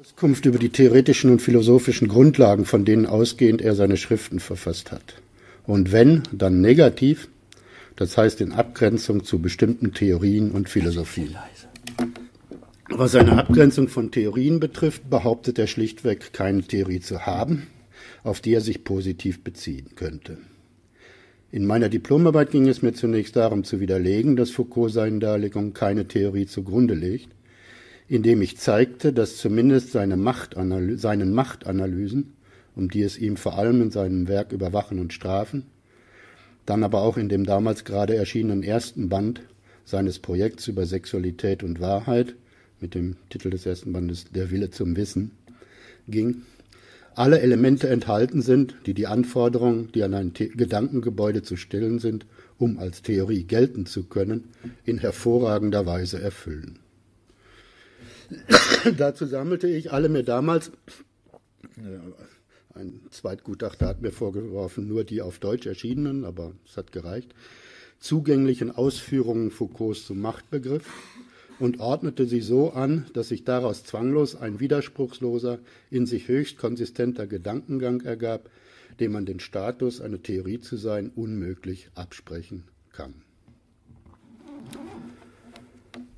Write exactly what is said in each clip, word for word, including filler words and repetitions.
Auskunft über die theoretischen und philosophischen Grundlagen, von denen ausgehend er seine Schriften verfasst hat. Und wenn, dann negativ, das heißt in Abgrenzung zu bestimmten Theorien und Philosophien. Was seine Abgrenzung von Theorien betrifft, behauptet er schlichtweg, keine Theorie zu haben, auf die er sich positiv beziehen könnte. In meiner Diplomarbeit ging es mir zunächst darum zu widerlegen, dass Foucault seinen Darlegungen keine Theorie zugrunde legt, indem ich zeigte, dass zumindest seine Machtanaly- seinen Machtanalysen, um die es ihm vor allem in seinem Werk Überwachen und Strafen, dann aber auch in dem damals gerade erschienenen ersten Band seines Projekts über Sexualität und Wahrheit, mit dem Titel des ersten Bandes »Der Wille zum Wissen« ging, alle Elemente enthalten sind, die die Anforderungen, die an ein The- Gedankengebäude zu stellen sind, um als Theorie gelten zu können, in hervorragender Weise erfüllen. Dazu sammelte ich alle mir damals, äh, ein Zweitgutachter hat mir vorgeworfen, nur die auf Deutsch erschienenen, aber es hat gereicht, zugänglichen Ausführungen Foucaults zum Machtbegriff, und ordnete sie so an, dass sich daraus zwanglos ein widerspruchsloser, in sich höchst konsistenter Gedankengang ergab, dem man den Status, eine Theorie zu sein, unmöglich absprechen kann.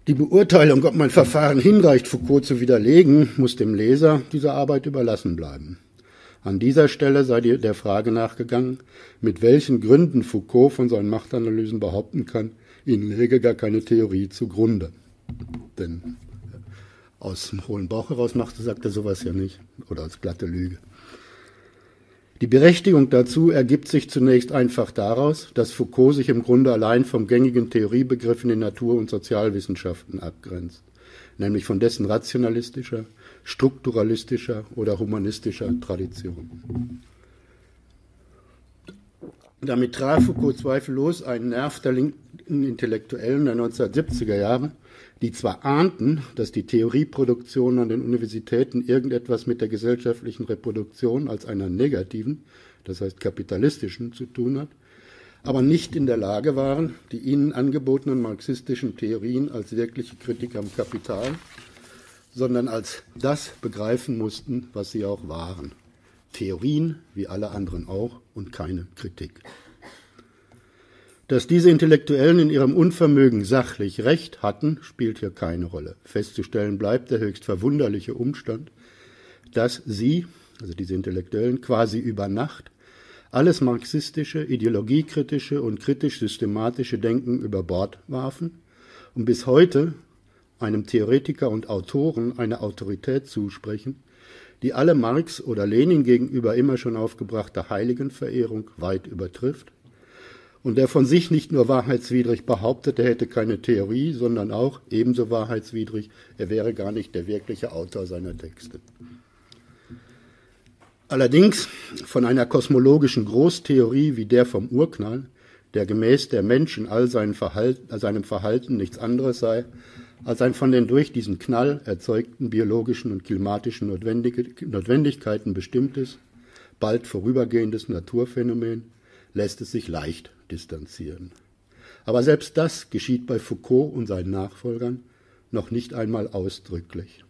Die Beurteilung, ob mein Verfahren hinreicht, Foucault zu widerlegen, muss dem Leser dieser Arbeit überlassen bleiben. An dieser Stelle sei der Frage nachgegangen, mit welchen Gründen Foucault von seinen Machtanalysen behaupten kann, ihnen läge gar keine Theorie zugrunde. Denn aus dem hohlen Bauch heraus machte, sagt er sowas ja nicht, oder als glatte Lüge. Die Berechtigung dazu ergibt sich zunächst einfach daraus, dass Foucault sich im Grunde allein vom gängigen Theoriebegriff in den Natur- und Sozialwissenschaften abgrenzt, nämlich von dessen rationalistischer, strukturalistischer oder humanistischer Tradition. Damit traf Foucault zweifellos einen Nerv der linken Intellektuellen der neunzehnhundertsiebziger Jahre, die zwar ahnten, dass die Theorieproduktion an den Universitäten irgendetwas mit der gesellschaftlichen Reproduktion als einer negativen, das heißt kapitalistischen, zu tun hat, aber nicht in der Lage waren, die ihnen angebotenen marxistischen Theorien als wirkliche Kritik am Kapital, sondern als das begreifen mussten, was sie auch waren. Theorien, wie alle anderen auch, und keine Kritik. Dass diese Intellektuellen in ihrem Unvermögen sachlich Recht hatten, spielt hier keine Rolle. Festzustellen bleibt der höchst verwunderliche Umstand, dass sie, also diese Intellektuellen, quasi über Nacht alles marxistische, ideologiekritische und kritisch-systematische Denken über Bord warfen und bis heute einem Theoretiker und Autoren eine Autorität zusprechen, die alle Marx oder Lenin gegenüber immer schon aufgebrachte Heiligenverehrung weit übertrifft, und der von sich nicht nur wahrheitswidrig behauptet, er hätte keine Theorie, sondern auch, ebenso wahrheitswidrig, er wäre gar nicht der wirkliche Autor seiner Texte. Allerdings von einer kosmologischen Großtheorie wie der vom Urknall, der gemäß der Menschen all seinem Verhalten, seinem Verhalten nichts anderes sei, als ein von den durch diesen Knall erzeugten biologischen und klimatischen Notwendigkeiten bestimmtes, bald vorübergehendes Naturphänomen, lässt es sich leicht distanzieren. Aber selbst das geschieht bei Foucault und seinen Nachfolgern noch nicht einmal ausdrücklich.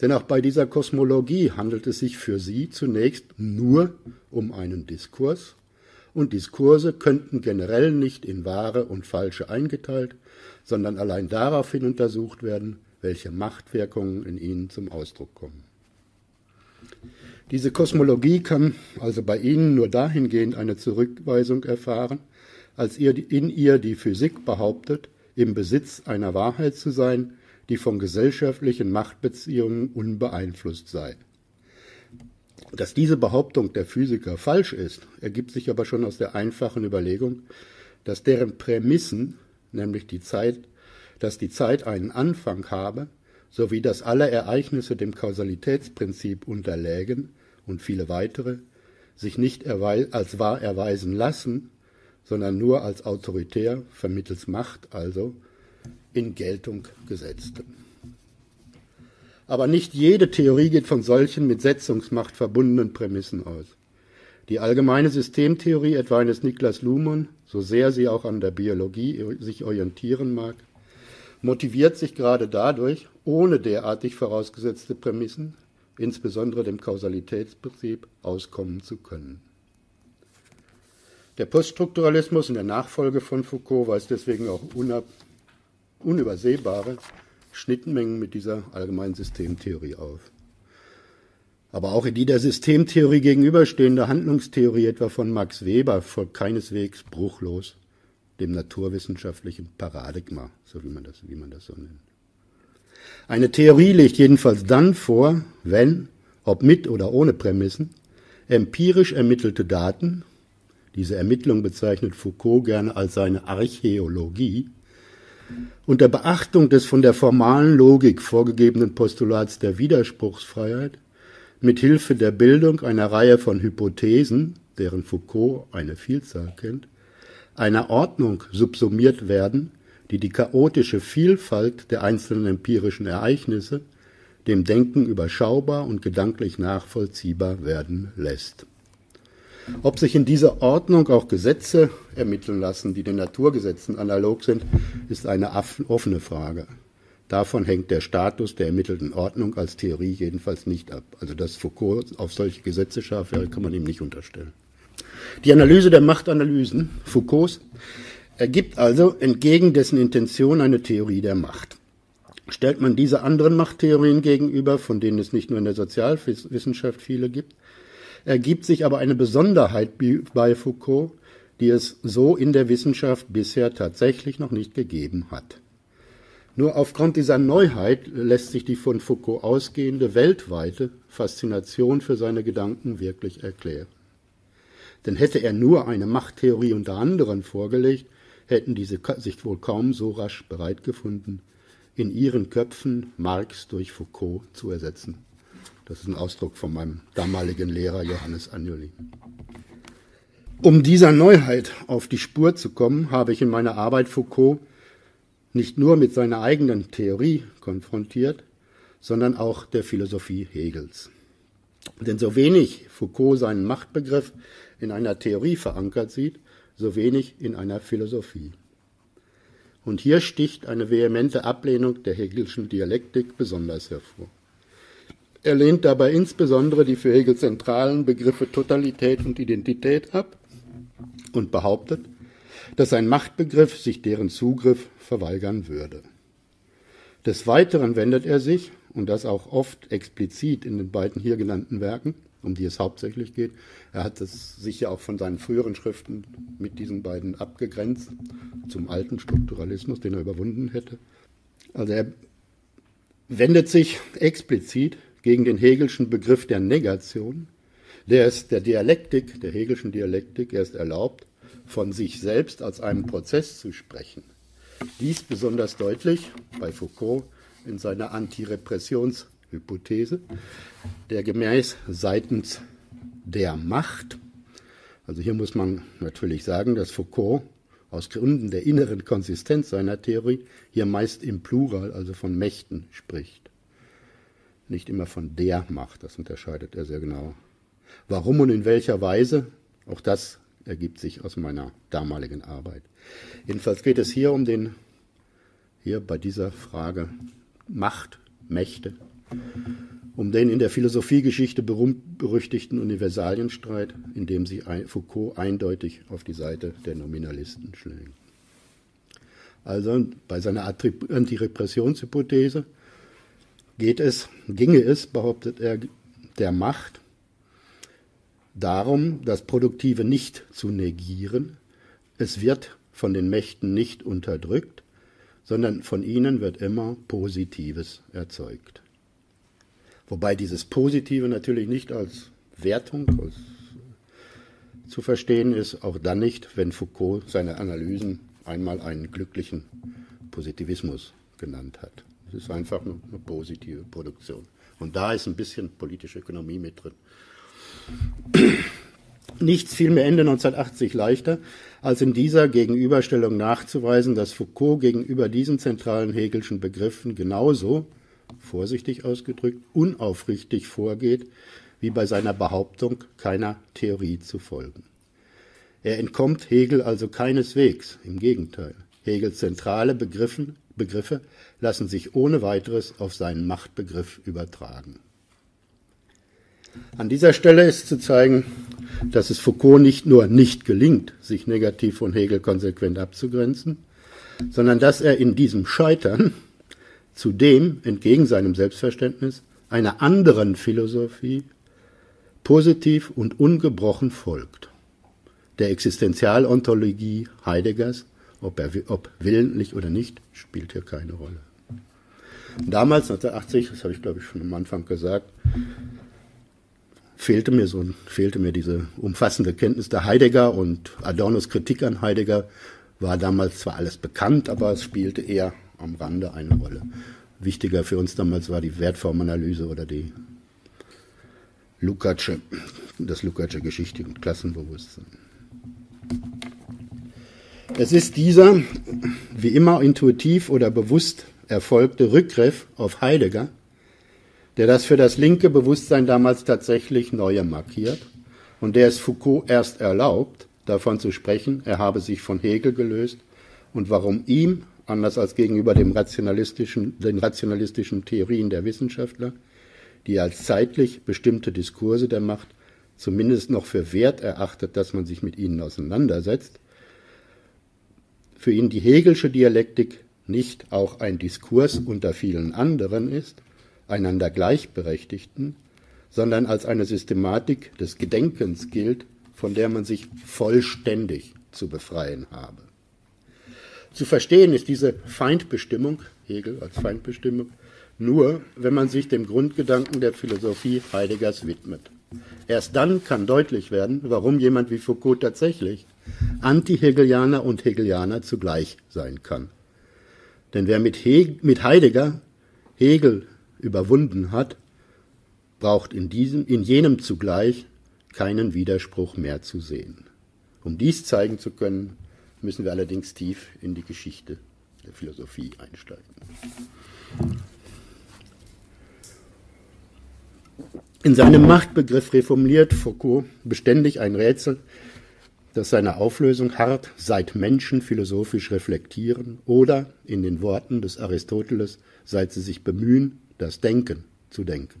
Denn auch bei dieser Kosmologie handelt es sich für sie zunächst nur um einen Diskurs, und Diskurse könnten generell nicht in wahre und falsche eingeteilt, sondern allein daraufhin untersucht werden, welche Machtwirkungen in ihnen zum Ausdruck kommen. Diese Kosmologie kann also bei ihnen nur dahingehend eine Zurückweisung erfahren, als ihr, in ihr die Physik behauptet, im Besitz einer Wahrheit zu sein, die von gesellschaftlichen Machtbeziehungen unbeeinflusst sei. Dass diese Behauptung der Physiker falsch ist, ergibt sich aber schon aus der einfachen Überlegung, dass deren Prämissen, nämlich die Zeit, dass die Zeit einen Anfang habe, sowie dass alle Ereignisse dem Kausalitätsprinzip unterlägen und viele weitere, sich nicht als wahr erweisen lassen, sondern nur als autoritär, vermittels Macht also, in Geltung gesetzten. Aber nicht jede Theorie geht von solchen mit Setzungsmacht verbundenen Prämissen aus. Die allgemeine Systemtheorie etwa eines Niklas Luhmann, so sehr sie auch an der Biologie sich orientieren mag, motiviert sich gerade dadurch, ohne derartig vorausgesetzte Prämissen, insbesondere dem Kausalitätsprinzip, auskommen zu können. Der Poststrukturalismus in der Nachfolge von Foucault weist deswegen auch unübersehbare Schnittmengen mit dieser allgemeinen Systemtheorie auf. Aber auch die der Systemtheorie gegenüberstehende Handlungstheorie etwa von Max Weber folgt keineswegs bruchlos dem naturwissenschaftlichen Paradigma, so wie man das, wie man das so nennt. Eine Theorie liegt jedenfalls dann vor, wenn, ob mit oder ohne Prämissen, empirisch ermittelte Daten, diese Ermittlung bezeichnet Foucault gerne als seine Archäologie, unter Beachtung des von der formalen Logik vorgegebenen Postulats der Widerspruchsfreiheit mit Hilfe der Bildung einer Reihe von Hypothesen, deren Foucault eine Vielzahl kennt, einer Ordnung subsumiert werden, die die chaotische Vielfalt der einzelnen empirischen Ereignisse dem Denken überschaubar und gedanklich nachvollziehbar werden lässt. Ob sich in dieser Ordnung auch Gesetze ermitteln lassen, die den Naturgesetzen analog sind, ist eine offene Frage. Davon hängt der Status der ermittelten Ordnung als Theorie jedenfalls nicht ab. Also dass Foucault auf solche Gesetze scharf wäre, kann man ihm nicht unterstellen. Die Analyse der Machtanalysen Foucaults ergibt also entgegen dessen Intention eine Theorie der Macht. Stellt man diese anderen Machttheorien gegenüber, von denen es nicht nur in der Sozialwissenschaft viele gibt, ergibt sich aber eine Besonderheit bei Foucault, die es so in der Wissenschaft bisher tatsächlich noch nicht gegeben hat. Nur aufgrund dieser Neuheit lässt sich die von Foucault ausgehende weltweite Faszination für seine Gedanken wirklich erklären. Denn hätte er nur eine Machttheorie unter anderen vorgelegt, hätten diese sich wohl kaum so rasch bereit gefunden, in ihren Köpfen Marx durch Foucault zu ersetzen. Das ist ein Ausdruck von meinem damaligen Lehrer Johannes Agnoli. Um dieser Neuheit auf die Spur zu kommen, habe ich in meiner Arbeit Foucault nicht nur mit seiner eigenen Theorie konfrontiert, sondern auch der Philosophie Hegels. Denn so wenig Foucault seinen Machtbegriff in einer Theorie verankert sieht, so wenig in einer Philosophie. Und hier sticht eine vehemente Ablehnung der Hegelschen Dialektik besonders hervor. Er lehnt dabei insbesondere die für Hegel zentralen Begriffe Totalität und Identität ab und behauptet, dass ein Machtbegriff sich deren Zugriff verweigern würde. Des Weiteren wendet er sich, und das auch oft explizit in den beiden hier genannten Werken, um die es hauptsächlich geht, er hat es sich ja auch von seinen früheren Schriften mit diesen beiden abgegrenzt, zum alten Strukturalismus, den er überwunden hätte. Also er wendet sich explizit gegen den Hegelschen Begriff der Negation, der es der Dialektik, der Hegelschen Dialektik erst erlaubt, von sich selbst als einem Prozess zu sprechen. Dies besonders deutlich bei Foucault in seiner Antirepressionshypothese, der gemäß seitens der Macht, also hier muss man natürlich sagen, dass Foucault aus Gründen der inneren Konsistenz seiner Theorie hier meist im Plural, also von Mächten, spricht. Nicht immer von der Macht, das unterscheidet er sehr genau. Warum und in welcher Weise, auch das ergibt sich aus meiner damaligen Arbeit. Jedenfalls geht es hier um den, hier bei dieser Frage Macht, Mächte, um den in der Philosophiegeschichte berühmt-berüchtigten Universalienstreit, in dem sich Foucault eindeutig auf die Seite der Nominalisten schlägt. Also bei seiner Antirepressionshypothese Geht es, ginge es, behauptet er, der Macht darum, das Produktive nicht zu negieren. Es wird von den Mächten nicht unterdrückt, sondern von ihnen wird immer Positives erzeugt. Wobei dieses Positive natürlich nicht als Wertung als zu verstehen ist, auch dann nicht, wenn Foucault seine Analysen einmal einen glücklichen Positivismus genannt hat. Es ist einfach eine, eine positive Produktion. Und da ist ein bisschen politische Ökonomie mit drin. Nichts fiel mir Ende neunzehnhundertachtzig leichter, als in dieser Gegenüberstellung nachzuweisen, dass Foucault gegenüber diesen zentralen Hegelschen Begriffen genauso, vorsichtig ausgedrückt, unaufrichtig vorgeht, wie bei seiner Behauptung, keiner Theorie zu folgen. Er entkommt Hegel also keineswegs, im Gegenteil. Hegels zentrale Begriffen Begriffe lassen sich ohne weiteres auf seinen Machtbegriff übertragen. An dieser Stelle ist zu zeigen, dass es Foucault nicht nur nicht gelingt, sich negativ von Hegel konsequent abzugrenzen, sondern dass er in diesem Scheitern zudem, entgegen seinem Selbstverständnis, einer anderen Philosophie positiv und ungebrochen folgt, der Existenzialontologie Heideggers, ob, er, ob willentlich oder nicht, spielt hier keine Rolle. Damals, neunzehnhundertachtzig, das habe ich glaube ich schon am Anfang gesagt, fehlte mir, so, fehlte mir diese umfassende Kenntnis der Heidegger, und Adornos Kritik an Heidegger war damals zwar alles bekannt, aber es spielte eher am Rande eine Rolle. Wichtiger für uns damals war die Wertformanalyse oder die Lukácsche, das Lukácsche Geschichte und Klassenbewusstsein. Es ist dieser, wie immer intuitiv oder bewusst erfolgte Rückgriff auf Heidegger, der das für das linke Bewusstsein damals tatsächlich Neue markiert und der es Foucault erst erlaubt, davon zu sprechen, er habe sich von Hegel gelöst und warum ihm, anders als gegenüber dem rationalistischen, den rationalistischen Theorien der Wissenschaftler, die als zeitlich bestimmte Diskurse der Macht zumindest noch für wert erachtet, dass man sich mit ihnen auseinandersetzt, für ihn die Hegelsche Dialektik nicht auch ein Diskurs unter vielen anderen ist, einander Gleichberechtigten, sondern als eine Systematik des Gedenkens gilt, von der man sich vollständig zu befreien habe. Zu verstehen ist diese Feindbestimmung, Hegel als Feindbestimmung, nur, wenn man sich dem Grundgedanken der Philosophie Heideggers widmet. Erst dann kann deutlich werden, warum jemand wie Foucault tatsächlich Anti-Hegelianer und Hegelianer zugleich sein kann. Denn wer mit, He- mit Heidegger Hegel überwunden hat, braucht in diesem, in jenem zugleich keinen Widerspruch mehr zu sehen. Um dies zeigen zu können, müssen wir allerdings tief in die Geschichte der Philosophie einsteigen. In seinem Machtbegriff reformuliert Foucault beständig ein Rätsel, das seiner Auflösung hart, seit Menschen philosophisch reflektieren oder, in den Worten des Aristoteles, seit sie sich bemühen, das Denken zu denken.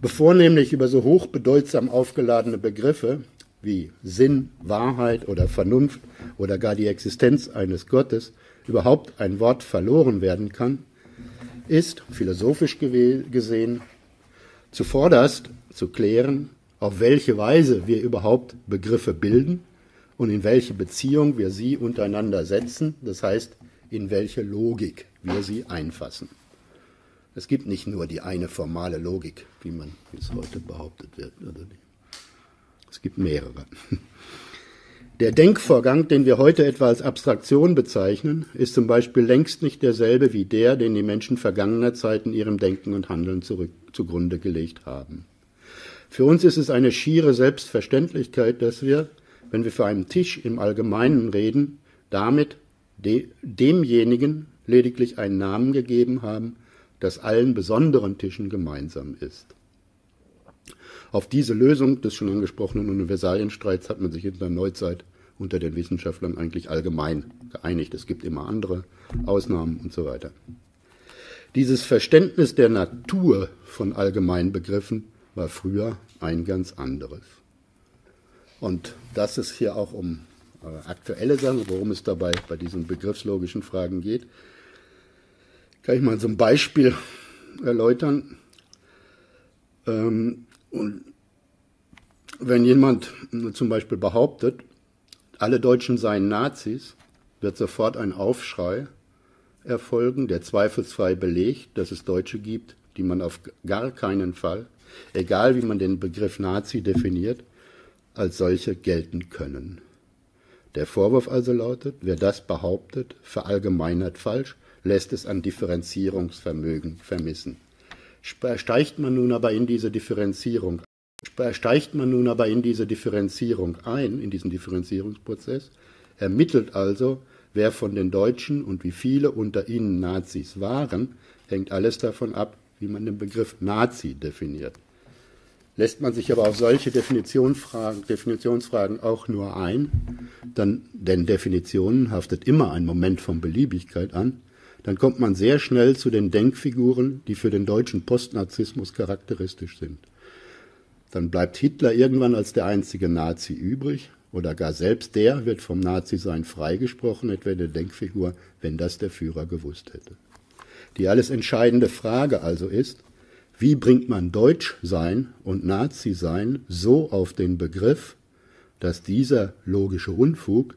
Bevor nämlich über so hochbedeutsam aufgeladene Begriffe wie Sinn, Wahrheit oder Vernunft oder gar die Existenz eines Gottes überhaupt ein Wort verloren werden kann, ist, philosophisch gesehen, zuvorderst zu klären, auf welche Weise wir überhaupt Begriffe bilden und in welche Beziehung wir sie untereinander setzen, das heißt, in welche Logik wir sie einfassen. Es gibt nicht nur die eine formale Logik, wie man bis heute behauptet wird. Es gibt mehrere. Der Denkvorgang, den wir heute etwa als Abstraktion bezeichnen, ist zum Beispiel längst nicht derselbe wie der, den die Menschen vergangener Zeiten ihrem Denken und Handeln zurück, zugrunde gelegt haben. Für uns ist es eine schiere Selbstverständlichkeit, dass wir, wenn wir vor einem Tisch im Allgemeinen reden, damit de, demjenigen lediglich einen Namen gegeben haben, das allen besonderen Tischen gemeinsam ist. Auf diese Lösung des schon angesprochenen Universalienstreits hat man sich in der Neuzeit unter den Wissenschaftlern eigentlich allgemein geeinigt. Es gibt immer andere Ausnahmen und so weiter. Dieses Verständnis der Natur von allgemeinen Begriffen war früher ein ganz anderes. Und das ist hier auch um aktuelle Sachen, worum es dabei bei diesen begriffslogischen Fragen geht. Kann ich mal so ein Beispiel erläutern. Ähm, und wenn jemand zum Beispiel behauptet, alle Deutschen seien Nazis, wird sofort ein Aufschrei erfolgen, der zweifelsfrei belegt, dass es Deutsche gibt, die man auf gar keinen Fall, egal wie man den Begriff Nazi definiert, als solche gelten können. Der Vorwurf also lautet, wer das behauptet, verallgemeinert falsch, lässt es an Differenzierungsvermögen vermissen. Steigt man nun aber in diese Differenzierung, steigt man nun aber in diese Differenzierung ein, in diesen Differenzierungsprozess, ermittelt also, wer von den Deutschen und wie viele unter ihnen Nazis waren, hängt alles davon ab, wie man den Begriff Nazi definiert. Lässt man sich aber auf solche Definitionsfragen, Definitionsfragen auch nur ein, dann, denn Definitionen haftet immer ein Moment von Beliebigkeit an, dann kommt man sehr schnell zu den Denkfiguren, die für den deutschen Postnazismus charakteristisch sind. Dann bleibt Hitler irgendwann als der einzige Nazi übrig, oder gar selbst der wird vom Nazisein freigesprochen, etwa in der Denkfigur, wenn das der Führer gewusst hätte. Die alles entscheidende Frage also ist, wie bringt man Deutschsein und Nazisein so auf den Begriff, dass dieser logische Unfug,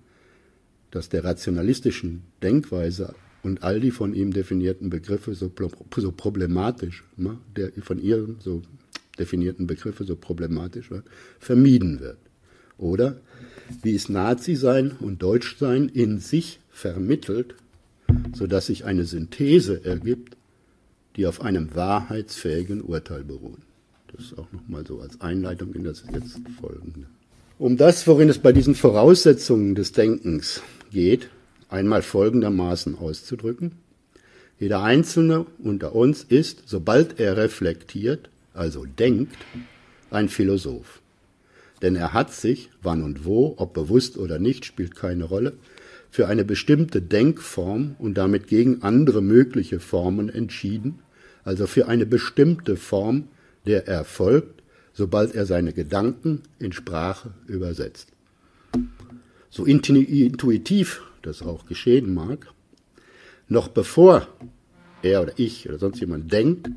dass der rationalistischen Denkweise und all die von ihm definierten Begriffe so problematisch, der von ihren so definierten Begriffe so problematisch wird, vermieden wird? Oder wie ist Nazisein und Deutschsein in sich vermittelt, sodass sich eine Synthese ergibt, die auf einem wahrheitsfähigen Urteil beruhen. Das ist auch nochmal so als Einleitung in das jetzt Folgende. Um das, worin es bei diesen Voraussetzungen des Denkens geht, einmal folgendermaßen auszudrücken. Jeder Einzelne unter uns ist, sobald er reflektiert, also denkt, ein Philosoph. Denn er hat sich, wann und wo, ob bewusst oder nicht, spielt keine Rolle, für eine bestimmte Denkform und damit gegen andere mögliche Formen entschieden, also für eine bestimmte Form, der er folgt, sobald er seine Gedanken in Sprache übersetzt. So intuitiv das auch geschehen mag, noch bevor er oder ich oder sonst jemand denkt,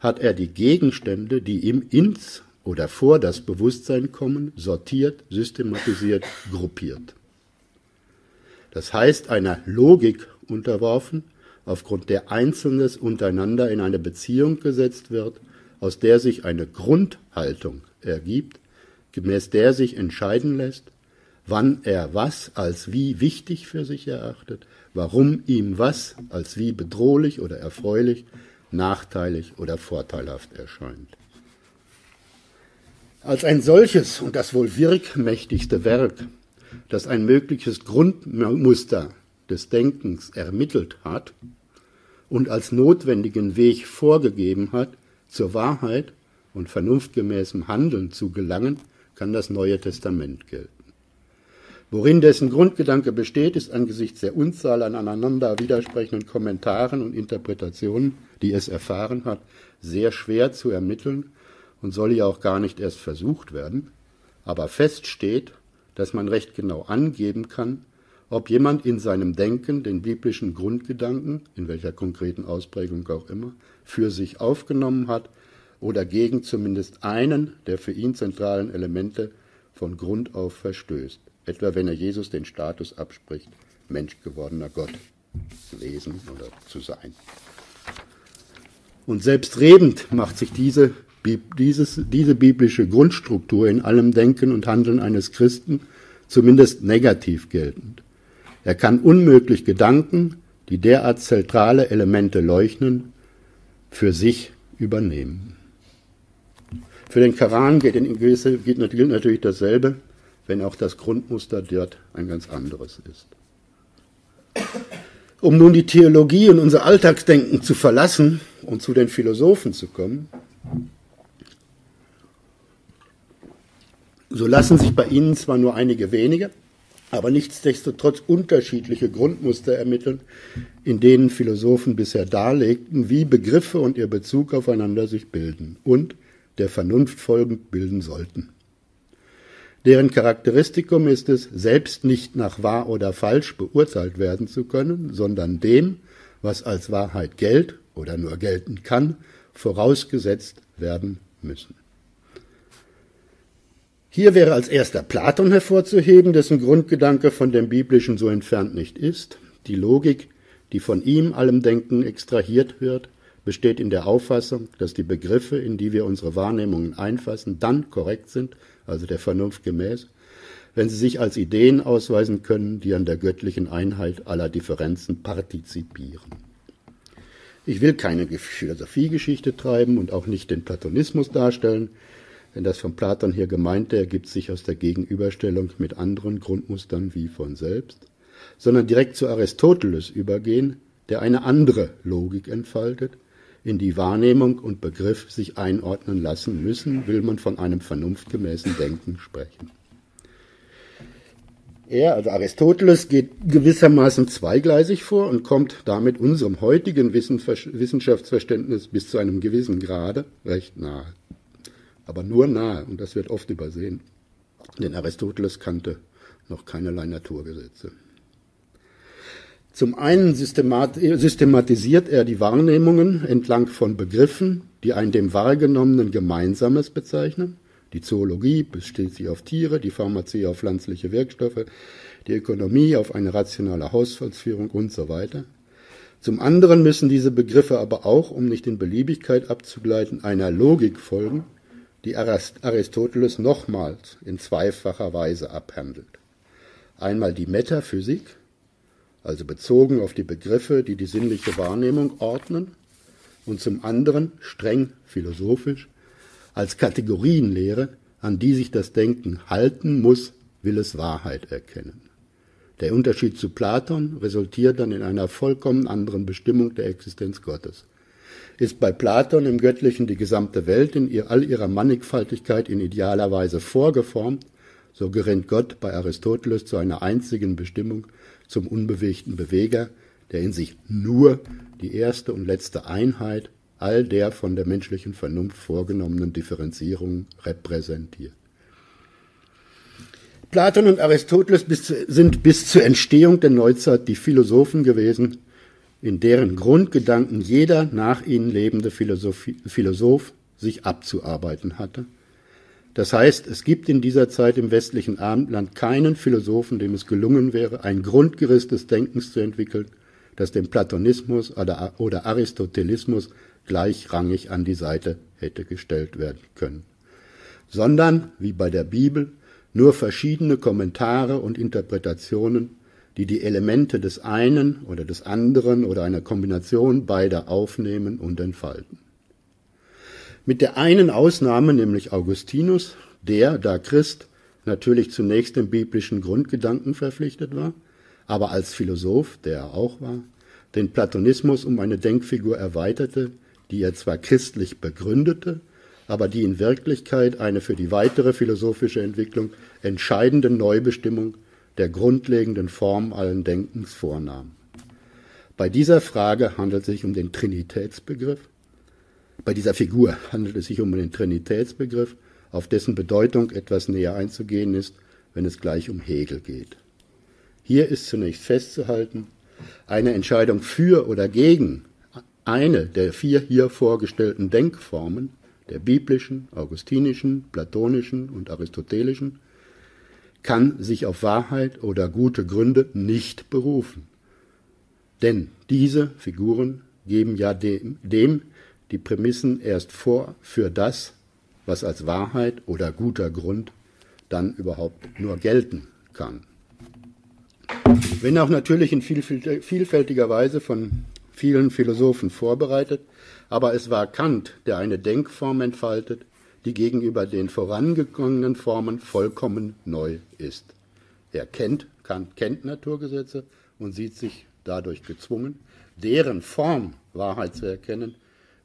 hat er die Gegenstände, die ihm ins oder vor das Bewusstsein kommen, sortiert, systematisiert, gruppiert. Das heißt, einer Logik unterworfen, aufgrund der Einzelnes untereinander in eine Beziehung gesetzt wird, aus der sich eine Grundhaltung ergibt, gemäß der sich entscheiden lässt, wann er was als wie wichtig für sich erachtet, warum ihm was als wie bedrohlich oder erfreulich, nachteilig oder vorteilhaft erscheint. Als ein solches und das wohl wirkmächtigste Werk, das ein mögliches Grundmuster des Denkens ermittelt hat und als notwendigen Weg vorgegeben hat, zur Wahrheit und vernunftgemäßem Handeln zu gelangen, kann das Neue Testament gelten. Worin dessen Grundgedanke besteht, ist angesichts der Unzahl an aneinander widersprechenden Kommentaren und Interpretationen, die es erfahren hat, sehr schwer zu ermitteln und soll ja auch gar nicht erst versucht werden, aber fest steht, dass man recht genau angeben kann, ob jemand in seinem Denken den biblischen Grundgedanken, in welcher konkreten Ausprägung auch immer, für sich aufgenommen hat oder gegen zumindest einen der für ihn zentralen Elemente von Grund auf verstößt. Etwa wenn er Jesus den Status abspricht, Mensch gewordener Gott, Wesen oder zu sein. Und selbstredend macht sich diese Dieses, diese biblische Grundstruktur in allem Denken und Handeln eines Christen zumindest negativ geltend. Er kann unmöglich Gedanken, die derart zentrale Elemente leuchten, für sich übernehmen. Für den Koran gilt, gilt natürlich dasselbe, wenn auch das Grundmuster dort ein ganz anderes ist. Um nun die Theologie und unser Alltagsdenken zu verlassen und zu den Philosophen zu kommen, so lassen sich bei ihnen zwar nur einige wenige, aber nichtsdestotrotz unterschiedliche Grundmuster ermitteln, in denen Philosophen bisher darlegten, wie Begriffe und ihr Bezug aufeinander sich bilden und der Vernunft folgend bilden sollten. Deren Charakteristikum ist es, selbst nicht nach wahr oder falsch beurteilt werden zu können, sondern dem, was als Wahrheit gilt oder nur gelten kann, vorausgesetzt werden müssen. Hier wäre als erster Platon hervorzuheben, dessen Grundgedanke von dem Biblischen so entfernt nicht ist. Die Logik, die von ihm allem Denken extrahiert wird, besteht in der Auffassung, dass die Begriffe, in die wir unsere Wahrnehmungen einfassen, dann korrekt sind, also der Vernunft gemäß, wenn sie sich als Ideen ausweisen können, die an der göttlichen Einheit aller Differenzen partizipieren. Ich will keine Philosophiegeschichte treiben und auch nicht den Platonismus darstellen, denn das von Platon hier Gemeinte ergibt sich aus der Gegenüberstellung mit anderen Grundmustern wie von selbst, sondern direkt zu Aristoteles übergehen, der eine andere Logik entfaltet, in die Wahrnehmung und Begriff sich einordnen lassen müssen, will man von einem vernunftgemäßen Denken sprechen. Er, also Aristoteles, geht gewissermaßen zweigleisig vor und kommt damit unserem heutigen Wissenschaftsverständnis bis zu einem gewissen Grade recht nahe. Aber nur nahe, und das wird oft übersehen, denn Aristoteles kannte noch keinerlei Naturgesetze. Zum einen systematisiert er die Wahrnehmungen entlang von Begriffen, die ein dem Wahrgenommenen Gemeinsames bezeichnen. Die Zoologie bezieht sich auf Tiere, die Pharmazie auf pflanzliche Wirkstoffe, die Ökonomie auf eine rationale Haushaltsführung und so weiter. Zum anderen müssen diese Begriffe aber auch, um nicht in Beliebigkeit abzugleiten, einer Logik folgen, die Aristoteles nochmals in zweifacher Weise abhandelt. Einmal die Metaphysik, also bezogen auf die Begriffe, die die sinnliche Wahrnehmung ordnen, und zum anderen streng philosophisch, als Kategorienlehre, an die sich das Denken halten muss, will es Wahrheit erkennen. Der Unterschied zu Platon resultiert dann in einer vollkommen anderen Bestimmung der Existenz Gottes. Ist bei Platon im Göttlichen die gesamte Welt in ihr, all ihrer Mannigfaltigkeit in idealer Weise vorgeformt, so gerät Gott bei Aristoteles zu einer einzigen Bestimmung, zum unbewegten Beweger, der in sich nur die erste und letzte Einheit all der von der menschlichen Vernunft vorgenommenen Differenzierungen repräsentiert. Platon und Aristoteles bis zu, sind bis zur Entstehung der Neuzeit die Philosophen gewesen, in deren Grundgedanken jeder nach ihnen lebende Philosoph sich abzuarbeiten hatte. Das heißt, es gibt in dieser Zeit im westlichen Abendland keinen Philosophen, dem es gelungen wäre, ein Grundgerüst des Denkens zu entwickeln, das den Platonismus oder, oder Aristotelismus gleichrangig an die Seite hätte gestellt werden können, sondern, wie bei der Bibel, nur verschiedene Kommentare und Interpretationen, die die Elemente des einen oder des anderen oder einer Kombination beider aufnehmen und entfalten. Mit der einen Ausnahme, nämlich Augustinus, der, da Christ, natürlich zunächst dem biblischen Grundgedanken verpflichtet war, aber als Philosoph, der er auch war, den Platonismus um eine Denkfigur erweiterte, die er zwar christlich begründete, aber die in Wirklichkeit eine für die weitere philosophische Entwicklung entscheidende Neubestimmung der grundlegenden Form allen Denkens vornahm. Bei dieser Frage handelt es sich um den Trinitätsbegriff, Bei dieser Figur handelt es sich um den Trinitätsbegriff, auf dessen Bedeutung etwas näher einzugehen ist, wenn es gleich um Hegel geht. Hier ist zunächst festzuhalten, eine Entscheidung für oder gegen eine der vier hier vorgestellten Denkformen, der biblischen, augustinischen, platonischen und aristotelischen, kann sich auf Wahrheit oder gute Gründe nicht berufen. Denn diese Figuren geben ja dem, dem die Prämissen erst vor für das, was als Wahrheit oder guter Grund dann überhaupt nur gelten kann. Wenn auch natürlich in vielfältiger Weise von vielen Philosophen vorbereitet, aber es war Kant, der eine Denkform entfaltet, die gegenüber den vorangegangenen Formen vollkommen neu ist. Er kennt, Kant kennt Naturgesetze und sieht sich dadurch gezwungen, deren Form Wahrheit zu erkennen,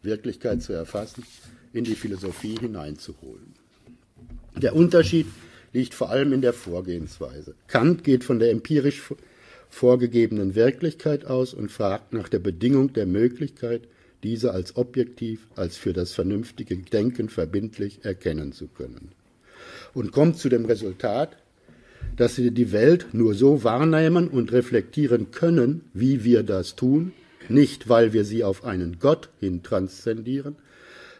Wirklichkeit zu erfassen, in die Philosophie hineinzuholen. Der Unterschied liegt vor allem in der Vorgehensweise. Kant geht von der empirisch vorgegebenen Wirklichkeit aus und fragt nach der Bedingung der Möglichkeit, diese als objektiv, als für das vernünftige Denken verbindlich erkennen zu können. Und kommt zu dem Resultat, dass wir die Welt nur so wahrnehmen und reflektieren können, wie wir das tun, nicht, weil wir sie auf einen Gott hin transzendieren,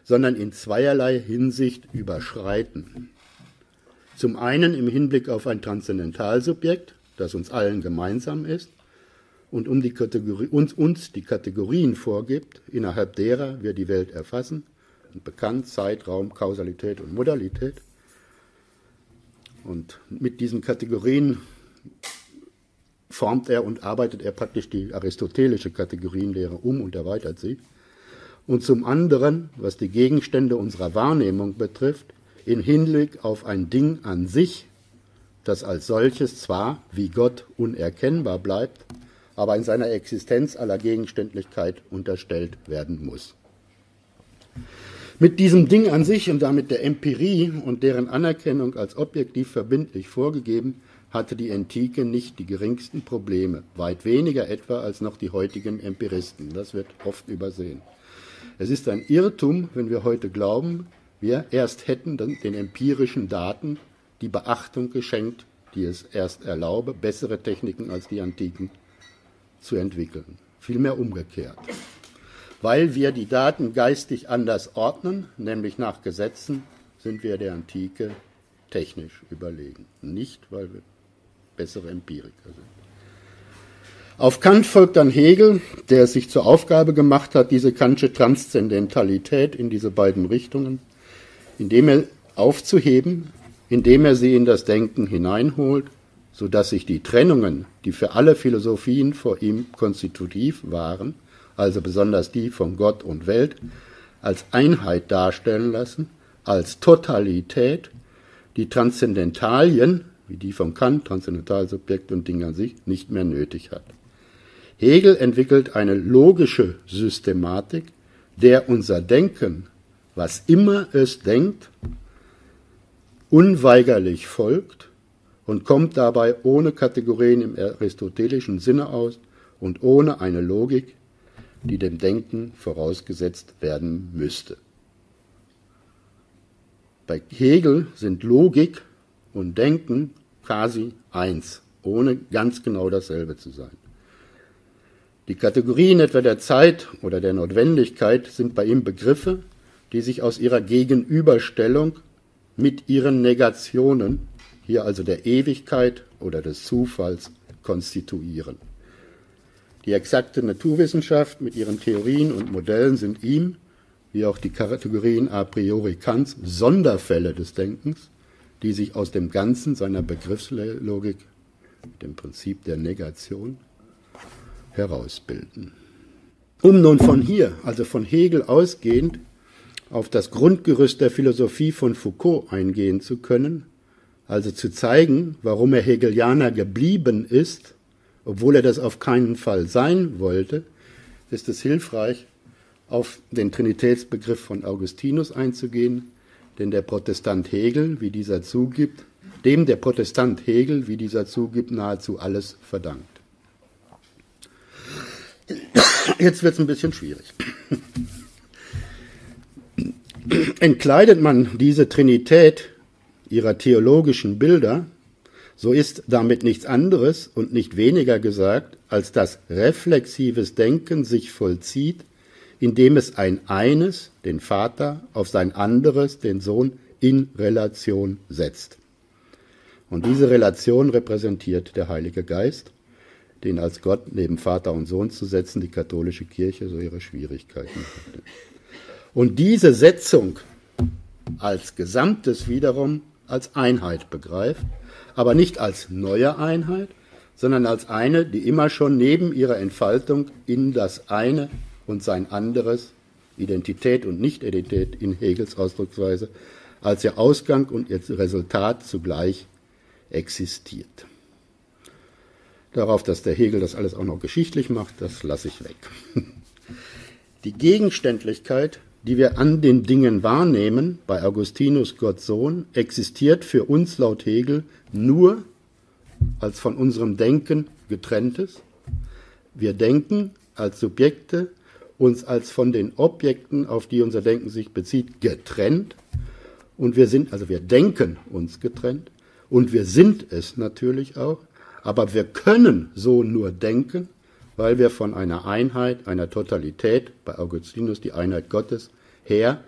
sondern in zweierlei Hinsicht überschreiten. Zum einen im Hinblick auf ein Transzendentalsubjekt, das uns allen gemeinsam ist und um die Kategorie, uns, uns die Kategorien vorgibt, innerhalb derer wir die Welt erfassen, und bekannt Zeitraum, Kausalität und Modalität. Und mit diesen Kategorien formt er und arbeitet er praktisch die aristotelische Kategorienlehre um und erweitert sie. Und zum anderen, was die Gegenstände unserer Wahrnehmung betrifft, im Hinblick auf ein Ding an sich, das als solches zwar wie Gott unerkennbar bleibt, aber in seiner Existenz aller Gegenständlichkeit unterstellt werden muss. Mit diesem Ding an sich und damit der Empirie und deren Anerkennung als objektiv verbindlich vorgegeben, hatte die Antike nicht die geringsten Probleme, weit weniger etwa als noch die heutigen Empiristen. Das wird oft übersehen. Es ist ein Irrtum, wenn wir heute glauben, wir erst hätten den empirischen Daten die Beachtung geschenkt, die es erst erlaube, bessere Techniken als die Antiken zu entwickeln. Vielmehr umgekehrt. Weil wir die Daten geistig anders ordnen, nämlich nach Gesetzen, sind wir der Antike technisch überlegen. Nicht, weil wir bessere Empiriker sind. Auf Kant folgt dann Hegel, der es sich zur Aufgabe gemacht hat, diese kantsche Transzendentalität in diese beiden Richtungen, indem er aufzuheben, indem er sie in das Denken hineinholt, sodass sich die Trennungen, die für alle Philosophien vor ihm konstitutiv waren, also besonders die von Gott und Welt, als Einheit darstellen lassen, als Totalität, die Transzendentalien, wie die von Kant, Transzendentalsubjekt und Ding an sich, nicht mehr nötig hat. Hegel entwickelt eine logische Systematik, der unser Denken, was immer es denkt, unweigerlich folgt und kommt dabei ohne Kategorien im aristotelischen Sinne aus und ohne eine Logik, die dem Denken vorausgesetzt werden müsste. Bei Hegel sind Logik und Denken quasi eins, ohne ganz genau dasselbe zu sein. Die Kategorien etwa der Zeit oder der Notwendigkeit sind bei ihm Begriffe, die sich aus ihrer Gegenüberstellung mit ihren Negationen, hier also der Ewigkeit oder des Zufalls, konstituieren. Die exakte Naturwissenschaft mit ihren Theorien und Modellen sind ihm, wie auch die Kategorien a priori Kants, Sonderfälle des Denkens, die sich aus dem Ganzen seiner Begriffslogik, dem Prinzip der Negation, herausbilden. Um nun von hier, also von Hegel ausgehend, auf das Grundgerüst der Philosophie von Foucault eingehen zu können, also zu zeigen, warum er Hegelianer geblieben ist, obwohl er das auf keinen Fall sein wollte, ist es hilfreich, auf den Trinitätsbegriff von Augustinus einzugehen, den der Protestant Hegel, wie dieser zugibt, dem der Protestant Hegel, wie dieser zugibt, nahezu alles verdankt. Jetzt wird es ein bisschen schwierig. Entkleidet man diese Trinität ihrer theologischen Bilder, so ist damit nichts anderes und nicht weniger gesagt, als dass reflexives Denken sich vollzieht, indem es ein Eines, den Vater, auf sein anderes, den Sohn, in Relation setzt. Und diese Relation repräsentiert der Heilige Geist, den als Gott neben Vater und Sohn zu setzen die katholische Kirche so ihre Schwierigkeiten hatte. Und diese Setzung als Gesamtes wiederum als Einheit begreift, aber nicht als neue Einheit, sondern als eine, die immer schon neben ihrer Entfaltung in das eine und sein anderes, Identität und Nicht-Identität in Hegels Ausdrucksweise, als ihr Ausgang und ihr Resultat zugleich existiert. Darauf, dass der Hegel das alles auch noch geschichtlich macht, das lasse ich weg. Die Gegenständlichkeit, die wir an den Dingen wahrnehmen, bei Augustinus Gottes Sohn, existiert für uns laut Hegel nur als von unserem Denken getrenntes. Wir denken als Subjekte, uns als von den Objekten, auf die unser Denken sich bezieht, getrennt. Und wir sind, also wir denken uns getrennt und wir sind es natürlich auch, aber wir können so nur denken, weil wir von einer Einheit, einer Totalität, bei Augustinus die Einheit Gottes, her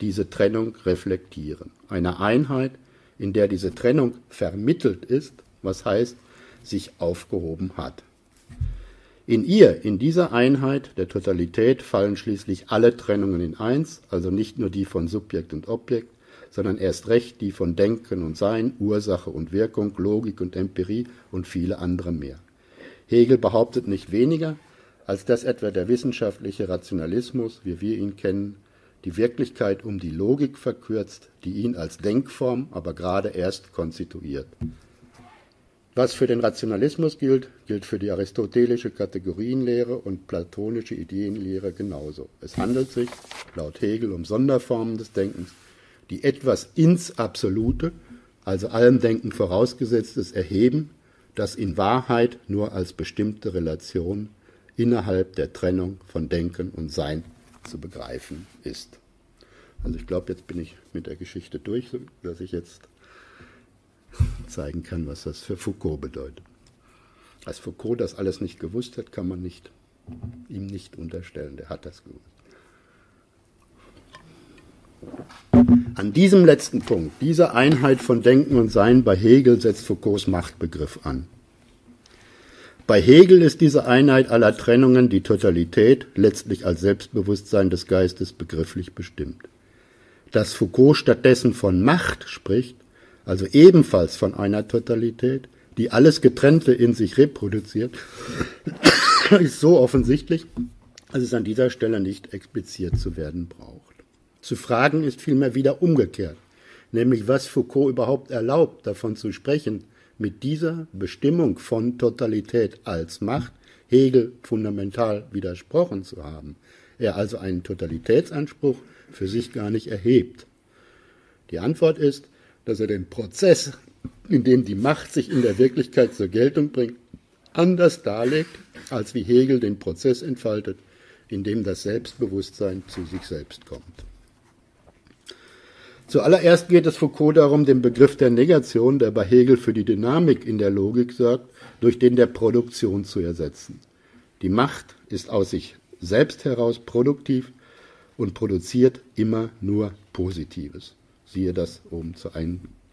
diese Trennung reflektieren. Eine Einheit, in der diese Trennung vermittelt ist, was heißt, sich aufgehoben hat. In ihr, in dieser Einheit der Totalität, fallen schließlich alle Trennungen in eins, also nicht nur die von Subjekt und Objekt, sondern erst recht die von Denken und Sein, Ursache und Wirkung, Logik und Empirie und viele andere mehr. Hegel behauptet nicht weniger, als dass etwa der wissenschaftliche Rationalismus, wie wir ihn kennen, die Wirklichkeit um die Logik verkürzt, die ihn als Denkform aber gerade erst konstituiert. Was für den Rationalismus gilt, gilt für die aristotelische Kategorienlehre und platonische Ideenlehre genauso. Es handelt sich, laut Hegel, um Sonderformen des Denkens, die etwas ins Absolute, also allem Denken vorausgesetztes, erheben, das in Wahrheit nur als bestimmte Relation innerhalb der Trennung von Denken und Sein zu begreifen ist. Also ich glaube, jetzt bin ich mit der Geschichte durch, dass ich jetzt zeigen kann, was das für Foucault bedeutet. Als Foucault das alles nicht gewusst hat, kann man nicht, ihm nicht unterstellen. Der hat das gewusst. An diesem letzten Punkt, dieser Einheit von Denken und Sein bei Hegel, setzt Foucaults Machtbegriff an. Bei Hegel ist diese Einheit aller Trennungen, die Totalität, letztlich als Selbstbewusstsein des Geistes begrifflich bestimmt. Dass Foucault stattdessen von Macht spricht, also ebenfalls von einer Totalität, die alles Getrennte in sich reproduziert, ist so offensichtlich, dass es an dieser Stelle nicht expliziert zu werden braucht. Zu fragen ist vielmehr wieder umgekehrt, nämlich was Foucault überhaupt erlaubt, davon zu sprechen, mit dieser Bestimmung von Totalität als Macht Hegel fundamental widersprochen zu haben. Er also einen Totalitätsanspruch für sich gar nicht erhebt. Die Antwort ist, dass er den Prozess, in dem die Macht sich in der Wirklichkeit zur Geltung bringt, anders darlegt, als wie Hegel den Prozess entfaltet, in dem das Selbstbewusstsein zu sich selbst kommt. Zuallererst geht es Foucault darum, den Begriff der Negation, der bei Hegel für die Dynamik in der Logik sorgt, durch den der Produktion zu ersetzen. Die Macht ist aus sich selbst heraus produktiv und produziert immer nur Positives. Siehe das oben zur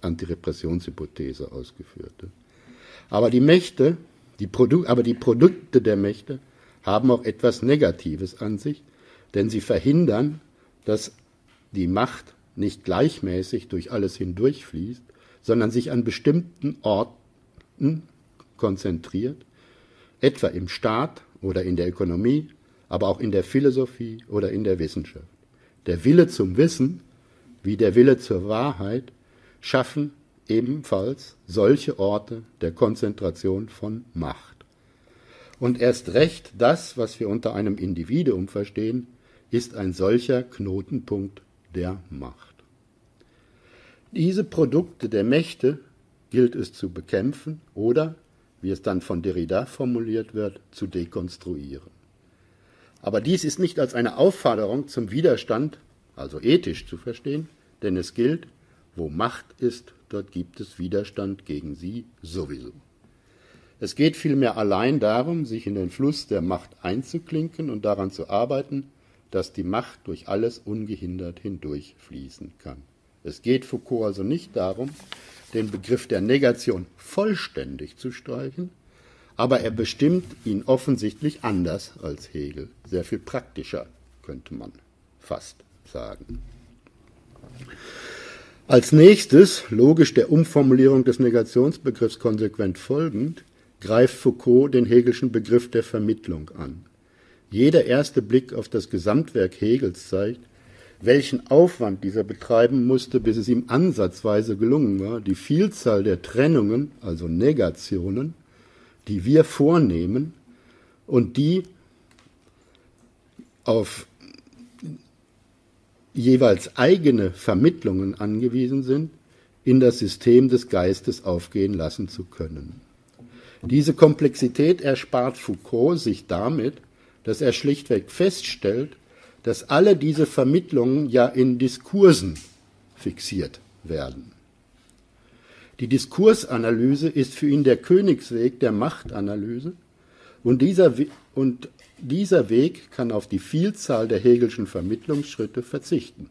Antirepressionshypothese ausgeführte. Aber die Mächte, die Produ- aber die Produkte der Mächte haben auch etwas Negatives an sich, denn sie verhindern, dass die Macht nicht gleichmäßig durch alles hindurchfließt, sondern sich an bestimmten Orten konzentriert, etwa im Staat oder in der Ökonomie, aber auch in der Philosophie oder in der Wissenschaft. Der Wille zum Wissen wie der Wille zur Wahrheit, schaffen ebenfalls solche Orte der Konzentration von Macht. Und erst recht das, was wir unter einem Individuum verstehen, ist ein solcher Knotenpunkt der Macht. Diese Produkte der Mächte gilt es zu bekämpfen oder, wie es dann von Derrida formuliert wird, zu dekonstruieren. Aber dies ist nicht als eine Aufforderung zum Widerstand, also ethisch zu verstehen, denn es gilt, wo Macht ist, dort gibt es Widerstand gegen sie sowieso. Es geht vielmehr allein darum, sich in den Fluss der Macht einzuklinken und daran zu arbeiten, dass die Macht durch alles ungehindert hindurchfließen kann. Es geht Foucault also nicht darum, den Begriff der Negation vollständig zu streichen, aber er bestimmt ihn offensichtlich anders als Hegel, sehr viel praktischer, könnte man fast sagen. Als nächstes, logisch der Umformulierung des Negationsbegriffs konsequent folgend, greift Foucault den hegelschen Begriff der Vermittlung an. Jeder erste Blick auf das Gesamtwerk Hegels zeigt, welchen Aufwand dieser betreiben musste, bis es ihm ansatzweise gelungen war, die Vielzahl der Trennungen, also Negationen, die wir vornehmen und die auf jeweils eigene Vermittlungen angewiesen sind, in das System des Geistes aufgehen lassen zu können. Diese Komplexität erspart Foucault sich damit, dass er schlichtweg feststellt, dass alle diese Vermittlungen ja in Diskursen fixiert werden. Die Diskursanalyse ist für ihn der Königsweg der Machtanalyse und dieser und Dieser Weg kann auf die Vielzahl der hegelschen Vermittlungsschritte verzichten.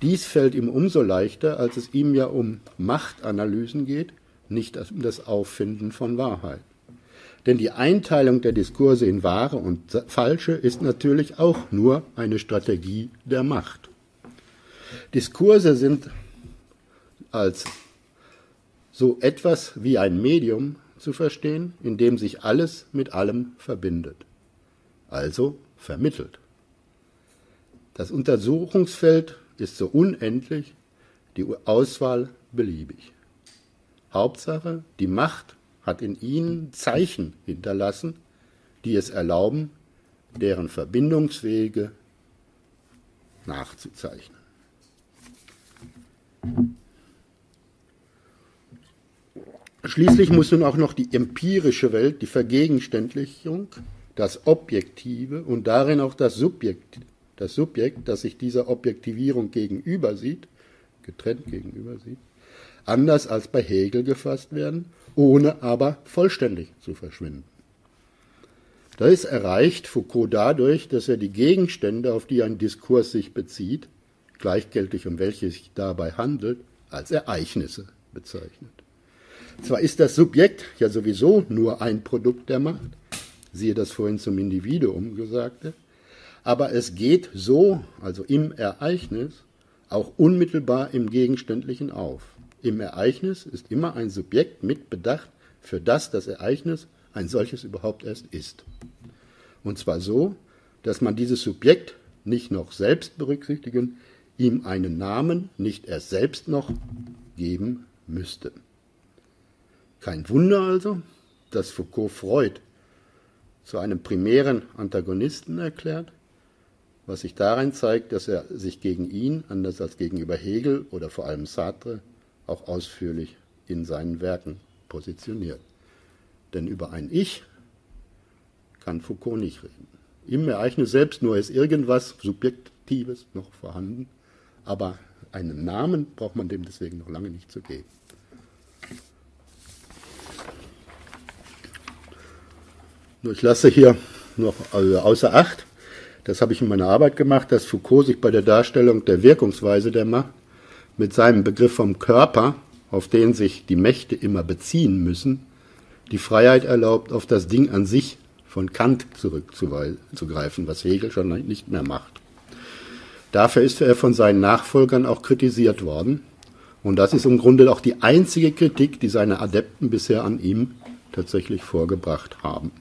Dies fällt ihm umso leichter, als es ihm ja um Machtanalysen geht, nicht um das Auffinden von Wahrheit. Denn die Einteilung der Diskurse in wahre und falsche ist natürlich auch nur eine Strategie der Macht. Diskurse sind als so etwas wie ein Medium zu verstehen, in dem sich alles mit allem verbindet. Also vermittelt. Das Untersuchungsfeld ist so unendlich, die Auswahl beliebig. Hauptsache, die Macht hat in ihnen Zeichen hinterlassen, die es erlauben, deren Verbindungswege nachzuzeichnen. Schließlich muss nun auch noch die empirische Welt, die Vergegenständlichung, das Objektive und darin auch das Subjekt, das Subjekt, das sich dieser Objektivierung gegenüber sieht, getrennt gegenüber sieht, anders als bei Hegel gefasst werden, ohne aber vollständig zu verschwinden. Das erreicht Foucault dadurch, dass er die Gegenstände, auf die ein Diskurs sich bezieht, gleichgültig um welche es sich dabei handelt, als Ereignisse bezeichnet. Zwar ist das Subjekt ja sowieso nur ein Produkt der Macht, siehe das vorhin zum Individuum Gesagte, aber es geht so, also im Ereignis, auch unmittelbar im Gegenständlichen auf. Im Ereignis ist immer ein Subjekt mit Bedacht, für das das Ereignis ein solches überhaupt erst ist. Und zwar so, dass man dieses Subjekt nicht noch selbst berücksichtigen, ihm einen Namen nicht erst selbst noch geben müsste. Kein Wunder also, dass Foucault Freud zu einem primären Antagonisten erklärt, was sich darin zeigt, dass er sich gegen ihn, anders als gegenüber Hegel oder vor allem Sartre, auch ausführlich in seinen Werken positioniert. Denn über ein Ich kann Foucault nicht reden. Im Ereignis selbst nur ist irgendwas Subjektives noch vorhanden, aber einen Namen braucht man dem deswegen noch lange nicht zu geben. Ich lasse hier noch außer Acht, das habe ich in meiner Arbeit gemacht, dass Foucault sich bei der Darstellung der Wirkungsweise der Macht mit seinem Begriff vom Körper, auf den sich die Mächte immer beziehen müssen, die Freiheit erlaubt, auf das Ding an sich von Kant zurückzugreifen, was Hegel schon nicht mehr macht. Dafür ist er von seinen Nachfolgern auch kritisiert worden. Und das ist im Grunde auch die einzige Kritik, die seine Adepten bisher an ihm tatsächlich vorgebracht haben.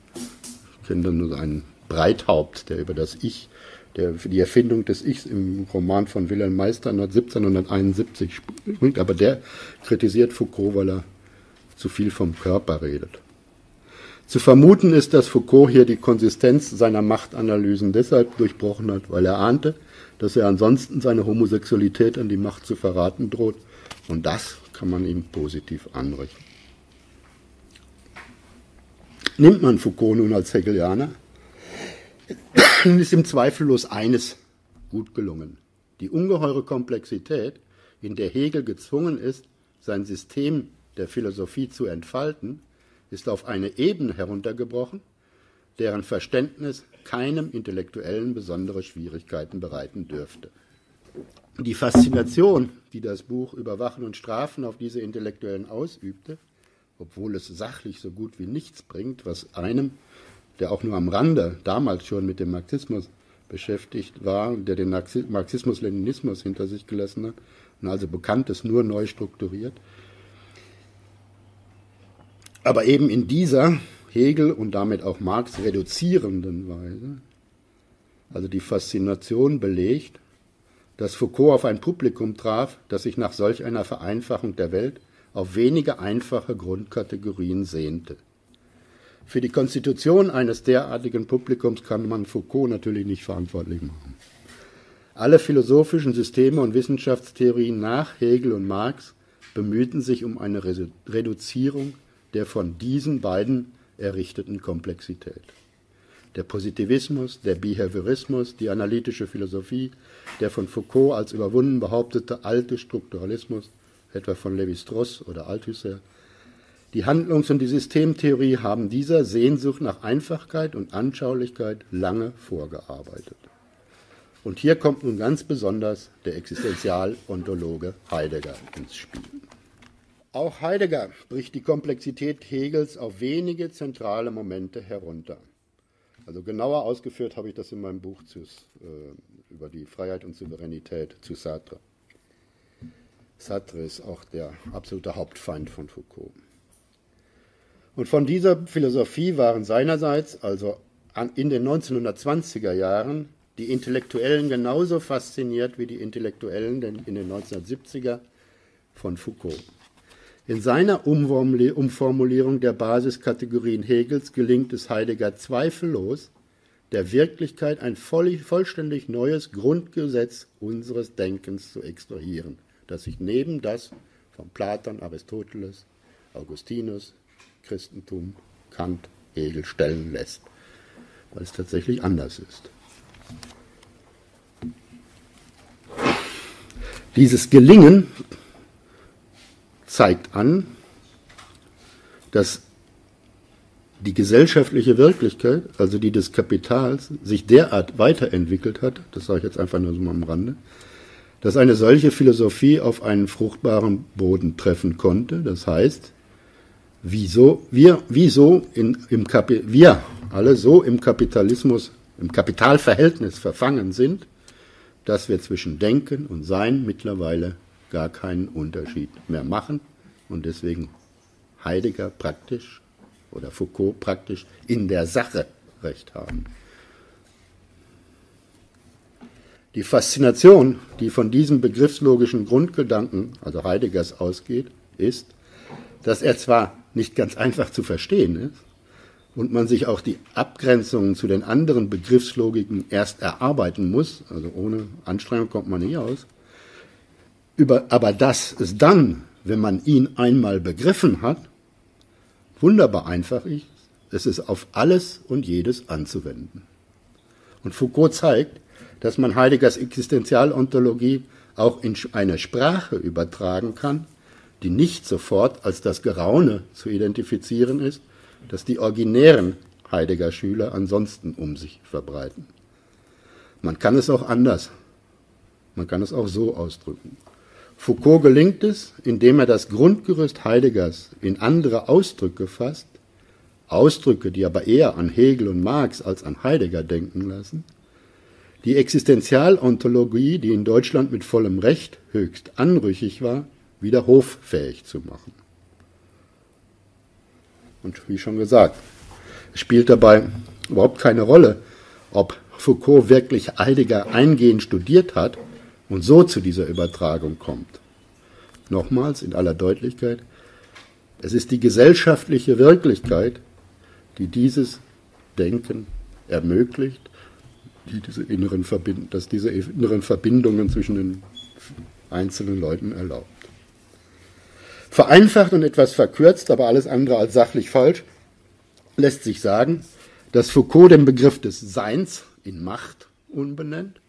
Ich kenne dann nur einen Breithaupt, der über das Ich, der für die Erfindung des Ichs im Roman von Wilhelm Meister siebzehnhunderteinundsiebzig spricht, aber der kritisiert Foucault, weil er zu viel vom Körper redet. Zu vermuten ist, dass Foucault hier die Konsistenz seiner Machtanalysen deshalb durchbrochen hat, weil er ahnte, dass er ansonsten seine Homosexualität an die Macht zu verraten droht. Und das kann man ihm positiv anrechnen. Nimmt man Foucault nun als Hegelianer, ist ihm zweifellos eines gut gelungen. Die ungeheure Komplexität, in der Hegel gezwungen ist, sein System der Philosophie zu entfalten, ist auf eine Ebene heruntergebrochen, deren Verständnis keinem Intellektuellen besondere Schwierigkeiten bereiten dürfte. Die Faszination, die das Buch Überwachen und Strafen auf diese Intellektuellen ausübte, obwohl es sachlich so gut wie nichts bringt, was einem, der auch nur am Rande damals schon mit dem Marxismus beschäftigt war, der den Marxismus-Leninismus hinter sich gelassen hat und also Bekanntes nur neu strukturiert. Aber eben in dieser Hegel und damit auch Marx reduzierenden Weise, also die Faszination belegt, dass Foucault auf ein Publikum traf, das sich nach solch einer Vereinfachung der Welt auf wenige einfache Grundkategorien sehnte. Für die Konstitution eines derartigen Publikums kann man Foucault natürlich nicht verantwortlich machen. Alle philosophischen Systeme und Wissenschaftstheorien nach Hegel und Marx bemühten sich um eine Reduzierung der von diesen beiden errichteten Komplexität. Der Positivismus, der Behaviorismus, die analytische Philosophie, der von Foucault als überwunden behauptete alte Strukturalismus, etwa von Lévi-Strauss oder Althusser. Die Handlungs- und die Systemtheorie haben dieser Sehnsucht nach Einfachkeit und Anschaulichkeit lange vorgearbeitet. Und hier kommt nun ganz besonders der Existenzialontologe Heidegger ins Spiel. Auch Heidegger bricht die Komplexität Hegels auf wenige zentrale Momente herunter. Also genauer ausgeführt habe ich das in meinem Buch zu, äh, über die Freiheit und Souveränität zu Sartre. Sartre ist auch der absolute Hauptfeind von Foucault. Und von dieser Philosophie waren seinerseits, also an, in den neunzehnhundertzwanziger Jahren, die Intellektuellen genauso fasziniert wie die Intellektuellen in den neunzehnhundertsiebziger von Foucault. In seiner Umformulierung der Basiskategorien Hegels gelingt es Heidegger zweifellos, der Wirklichkeit ein vollständig neues Grundgesetz unseres Denkens zu extrahieren, das sich neben das von Platon, Aristoteles, Augustinus, Christentum, Kant, Hegel stellen lässt, weil es tatsächlich anders ist. Dieses Gelingen zeigt an, dass die gesellschaftliche Wirklichkeit, also die des Kapitals, sich derart weiterentwickelt hat, das sage ich jetzt einfach nur so mal am Rande, dass eine solche Philosophie auf einen fruchtbaren Boden treffen konnte. Das heißt, wieso wir, wieso in, im Kapi- wir alle so im Kapitalismus, im Kapitalverhältnis verfangen sind, dass wir zwischen Denken und Sein mittlerweile gar keinen Unterschied mehr machen und deswegen Heidegger praktisch oder Foucault praktisch in der Sache recht haben. Die Faszination, die von diesem begriffslogischen Grundgedanken, also Heideggers, ausgeht, ist, dass er zwar nicht ganz einfach zu verstehen ist und man sich auch die Abgrenzungen zu den anderen Begriffslogiken erst erarbeiten muss, also ohne Anstrengung kommt man nicht aus, Über, aber das ist dann, wenn man ihn einmal begriffen hat, wunderbar einfach ist, es ist auf alles und jedes anzuwenden. Und Foucault zeigt, dass man Heideggers Existenzialontologie auch in eine Sprache übertragen kann, die nicht sofort als das Geraune zu identifizieren ist, das die originären Heidegger-Schüler ansonsten um sich verbreiten. Man kann es auch anders, man kann es auch so ausdrücken. Foucault gelingt es, indem er das Grundgerüst Heideggers in andere Ausdrücke fasst, Ausdrücke, die aber eher an Hegel und Marx als an Heidegger denken lassen, die Existenzialontologie, die in Deutschland mit vollem Recht höchst anrüchig war, wieder hoffähig zu machen. Und wie schon gesagt, es spielt dabei überhaupt keine Rolle, ob Foucault wirklich Heidegger eingehend studiert hat und so zu dieser Übertragung kommt. Nochmals in aller Deutlichkeit, es ist die gesellschaftliche Wirklichkeit, die dieses Denken ermöglicht, die diese inneren Verbind- dass diese inneren Verbindungen zwischen den einzelnen Leuten erlaubt. Vereinfacht und etwas verkürzt, aber alles andere als sachlich falsch, lässt sich sagen, dass Foucault den Begriff des Seins in Macht umbenennt.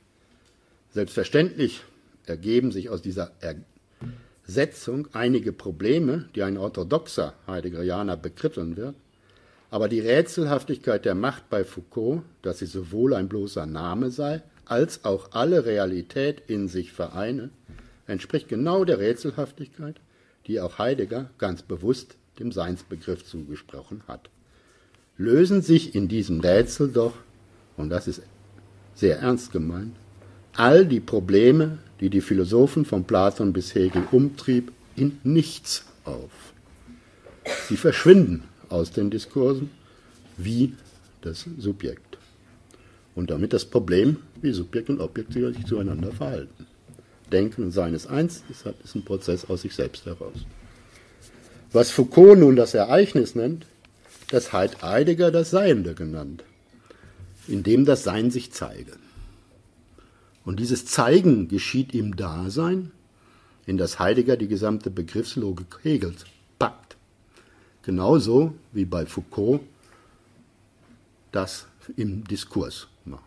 Selbstverständlich ergeben sich aus dieser Ersetzung einige Probleme, die ein orthodoxer Heideggerianer bekritteln wird, aber die Rätselhaftigkeit der Macht bei Foucault, dass sie sowohl ein bloßer Name sei, als auch alle Realität in sich vereine, entspricht genau der Rätselhaftigkeit, die auch Heidegger ganz bewusst dem Seinsbegriff zugesprochen hat. Lösen sich in diesem Rätsel doch, und das ist sehr ernst gemeint, all die Probleme, die die Philosophen von Platon bis Hegel umtrieb, in nichts auf. Sie verschwinden aus den Diskursen wie das Subjekt. Und damit das Problem, wie Subjekt und Objekt sich zueinander verhalten. Denken und Sein ist eins, ist ein Prozess aus sich selbst heraus. Was Foucault nun das Ereignis nennt, das hat Heidegger das Seiende genannt, in dem das Sein sich zeige. Und dieses Zeigen geschieht im Dasein, in das Heidegger die gesamte Begriffslogik Hegels packt. Genauso wie bei Foucault das im Diskurs macht.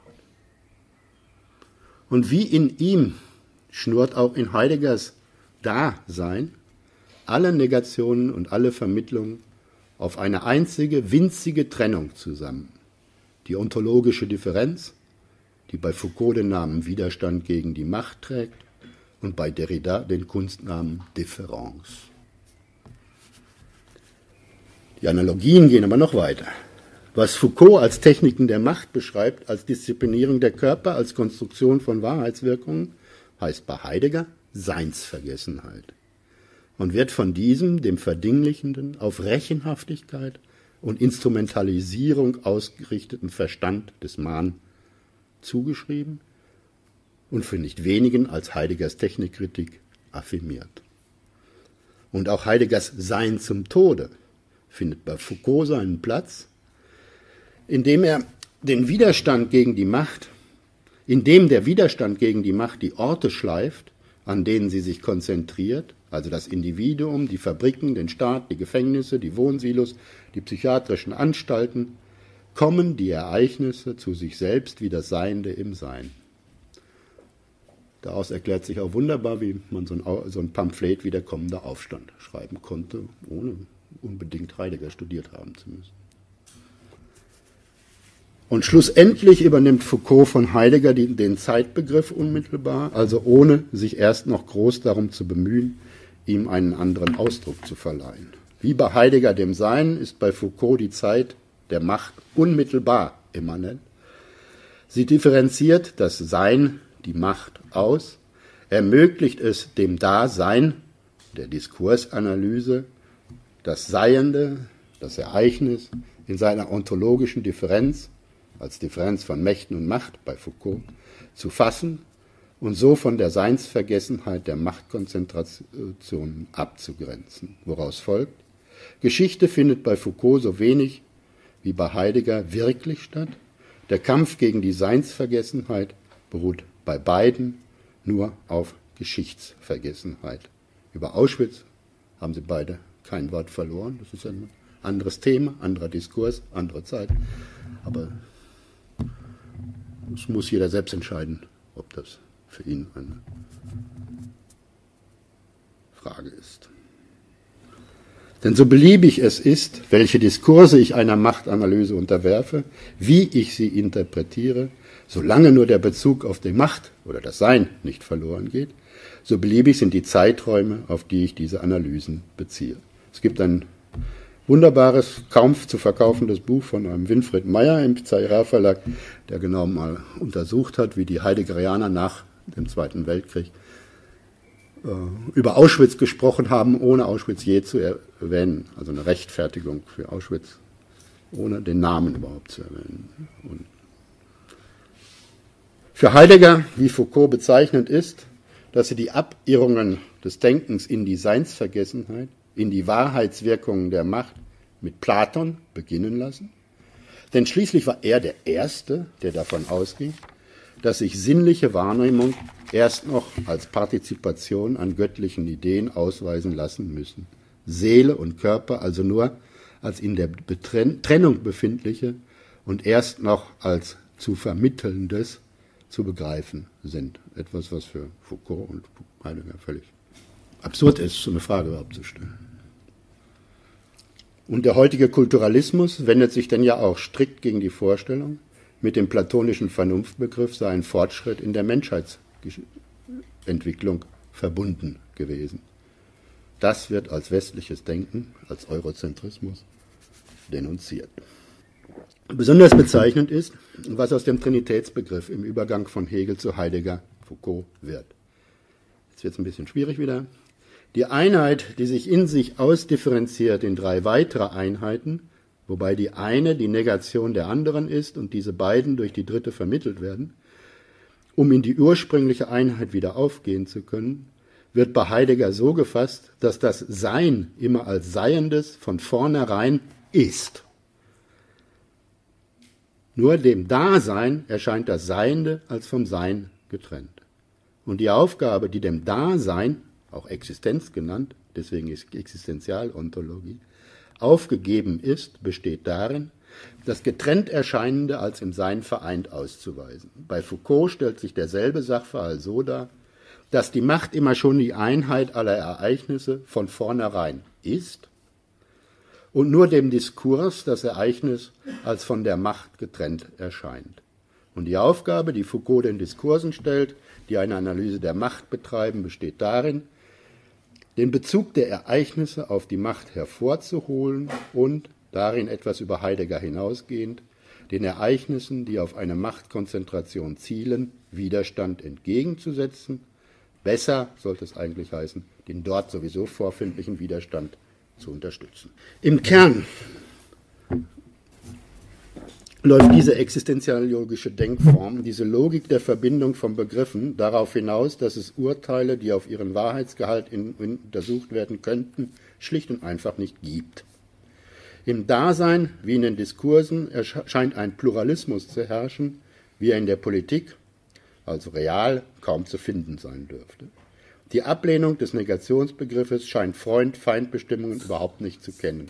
Und wie in ihm schnurrt auch in Heideggers Dasein alle Negationen und alle Vermittlungen auf eine einzige winzige Trennung zusammen. Die ontologische Differenz, die bei Foucault den Namen Widerstand gegen die Macht trägt und bei Derrida den Kunstnamen Difference. Die Analogien gehen aber noch weiter. Was Foucault als Techniken der Macht beschreibt, als Disziplinierung der Körper, als Konstruktion von Wahrheitswirkungen, heißt bei Heidegger Seinsvergessenheit und wird von diesem, dem Verdinglichenden, auf Rechenhaftigkeit und Instrumentalisierung ausgerichteten Verstand des Mahn zugeschrieben und für nicht wenigen als Heideggers Technikkritik affirmiert. Und auch Heideggers Sein zum Tode findet bei Foucault seinen Platz, indem er den Widerstand gegen die Macht, indem der Widerstand gegen die Macht die Orte schleift, an denen sie sich konzentriert, also das Individuum, die Fabriken, den Staat, die Gefängnisse, die Wohnsilos, die psychiatrischen Anstalten, kommen die Ereignisse zu sich selbst wie das Seiende im Sein. Daraus erklärt sich auch wunderbar, wie man so ein, so ein Pamphlet wie der kommende Aufstand schreiben konnte, ohne unbedingt Heidegger studiert haben zu müssen. Und schlussendlich übernimmt Foucault von Heidegger die, den Zeitbegriff unmittelbar, also ohne sich erst noch groß darum zu bemühen, ihm einen anderen Ausdruck zu verleihen. Wie bei Heidegger dem Sein ist bei Foucault die Zeit der Macht unmittelbar immanent. Sie differenziert das Sein, die Macht, aus, ermöglicht es dem Dasein, der Diskursanalyse, das Seiende, das Ereignis in seiner ontologischen Differenz, als Differenz von Mächten und Macht bei Foucault, zu fassen und so von der Seinsvergessenheit der Machtkonzentration abzugrenzen, woraus folgt: Geschichte findet bei Foucault so wenig wie bei Heidegger wirklich statt. Der Kampf gegen die Seinsvergessenheit beruht bei beiden nur auf Geschichtsvergessenheit. Über Auschwitz haben sie beide kein Wort verloren. Das ist ein anderes Thema, anderer Diskurs, andere Zeit. Aber es muss jeder selbst entscheiden, ob das für ihn eine Frage ist. Denn so beliebig es ist, welche Diskurse ich einer Machtanalyse unterwerfe, wie ich sie interpretiere, solange nur der Bezug auf die Macht oder das Sein nicht verloren geht, so beliebig sind die Zeiträume, auf die ich diese Analysen beziehe. Es gibt ein wunderbares, kaum zu verkaufendes Buch von einem Winfried Meyer im Zahira Verlag, der genau mal untersucht hat, wie die Heideggerianer nach dem Zweiten Weltkrieg äh, über Auschwitz gesprochen haben, ohne Auschwitz je zu erwähnen. Also eine Rechtfertigung für Auschwitz, ohne den Namen überhaupt zu erwähnen. Und für Heidegger, wie Foucault bezeichnend ist, dass sie die Abirrungen des Denkens in die Seinsvergessenheit, in die Wahrheitswirkungen der Macht mit Platon beginnen lassen. Denn schließlich war er der Erste, der davon ausging, dass sich sinnliche Wahrnehmung erst noch als Partizipation an göttlichen Ideen ausweisen lassen müssen. Seele und Körper also nur als in der Trennung befindliche und erst noch als zu vermittelndes zu begreifen sind. Etwas, was für Foucault und Heidegger völlig absurd ist, so eine Frage überhaupt zu stellen. Und der heutige Kulturalismus wendet sich denn ja auch strikt gegen die Vorstellung, mit dem platonischen Vernunftbegriff sei ein Fortschritt in der Menschheitsentwicklung verbunden gewesen. Das wird als westliches Denken, als Eurozentrismus denunziert. Besonders bezeichnend ist, was aus dem Trinitätsbegriff im Übergang von Hegel zu Heidegger, Foucault wird. Jetzt wird es ein bisschen schwierig wieder. Die Einheit, die sich in sich ausdifferenziert in drei weitere Einheiten, wobei die eine die Negation der anderen ist und diese beiden durch die dritte vermittelt werden, um in die ursprüngliche Einheit wieder aufgehen zu können, wird bei Heidegger so gefasst, dass das Sein immer als Seiendes von vornherein ist. Nur dem Dasein erscheint das Seiende als vom Sein getrennt. Und die Aufgabe, die dem Dasein, auch Existenz genannt, deswegen ist Existenzialontologie, aufgegeben ist, besteht darin, das getrennt Erscheinende als im Sein vereint auszuweisen. Bei Foucault stellt sich derselbe Sachverhalt so dar, dass die Macht immer schon die Einheit aller Ereignisse von vornherein ist und nur dem Diskurs das Ereignis als von der Macht getrennt erscheint. Und die Aufgabe, die Foucault den Diskursen stellt, die eine Analyse der Macht betreiben, besteht darin, den Bezug der Ereignisse auf die Macht hervorzuholen und, darin etwas über Heidegger hinausgehend, den Ereignissen, die auf eine Machtkonzentration zielen, Widerstand entgegenzusetzen. Besser sollte es eigentlich heißen, den dort sowieso vorfindlichen Widerstand zu unterstützen. Im Kern läuft diese existenziologische Denkform, diese Logik der Verbindung von Begriffen, darauf hinaus, dass es Urteile, die auf ihren Wahrheitsgehalt in, in, untersucht werden könnten, schlicht und einfach nicht gibt. Im Dasein, wie in den Diskursen, scheint ein Pluralismus zu herrschen, wie er in der Politik, also real, kaum zu finden sein dürfte. Die Ablehnung des Negationsbegriffes scheint Freund-Feind-Bestimmungen überhaupt nicht zu kennen.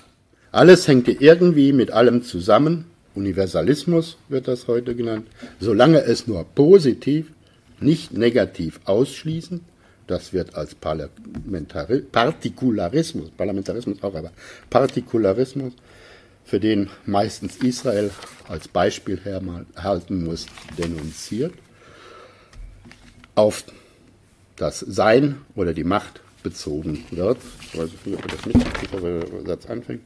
Alles hängte irgendwie mit allem zusammen, Universalismus wird das heute genannt, solange es nur positiv, nicht negativ ausschließen, das wird als Partikularismus, Parlamentarismus auch, aber Partikularismus, für den meistens Israel als Beispiel herhalten muss, denunziert, auf das Sein oder die Macht bezogen wird. Ich weiß nicht, ob das mit dem Satz anfängt.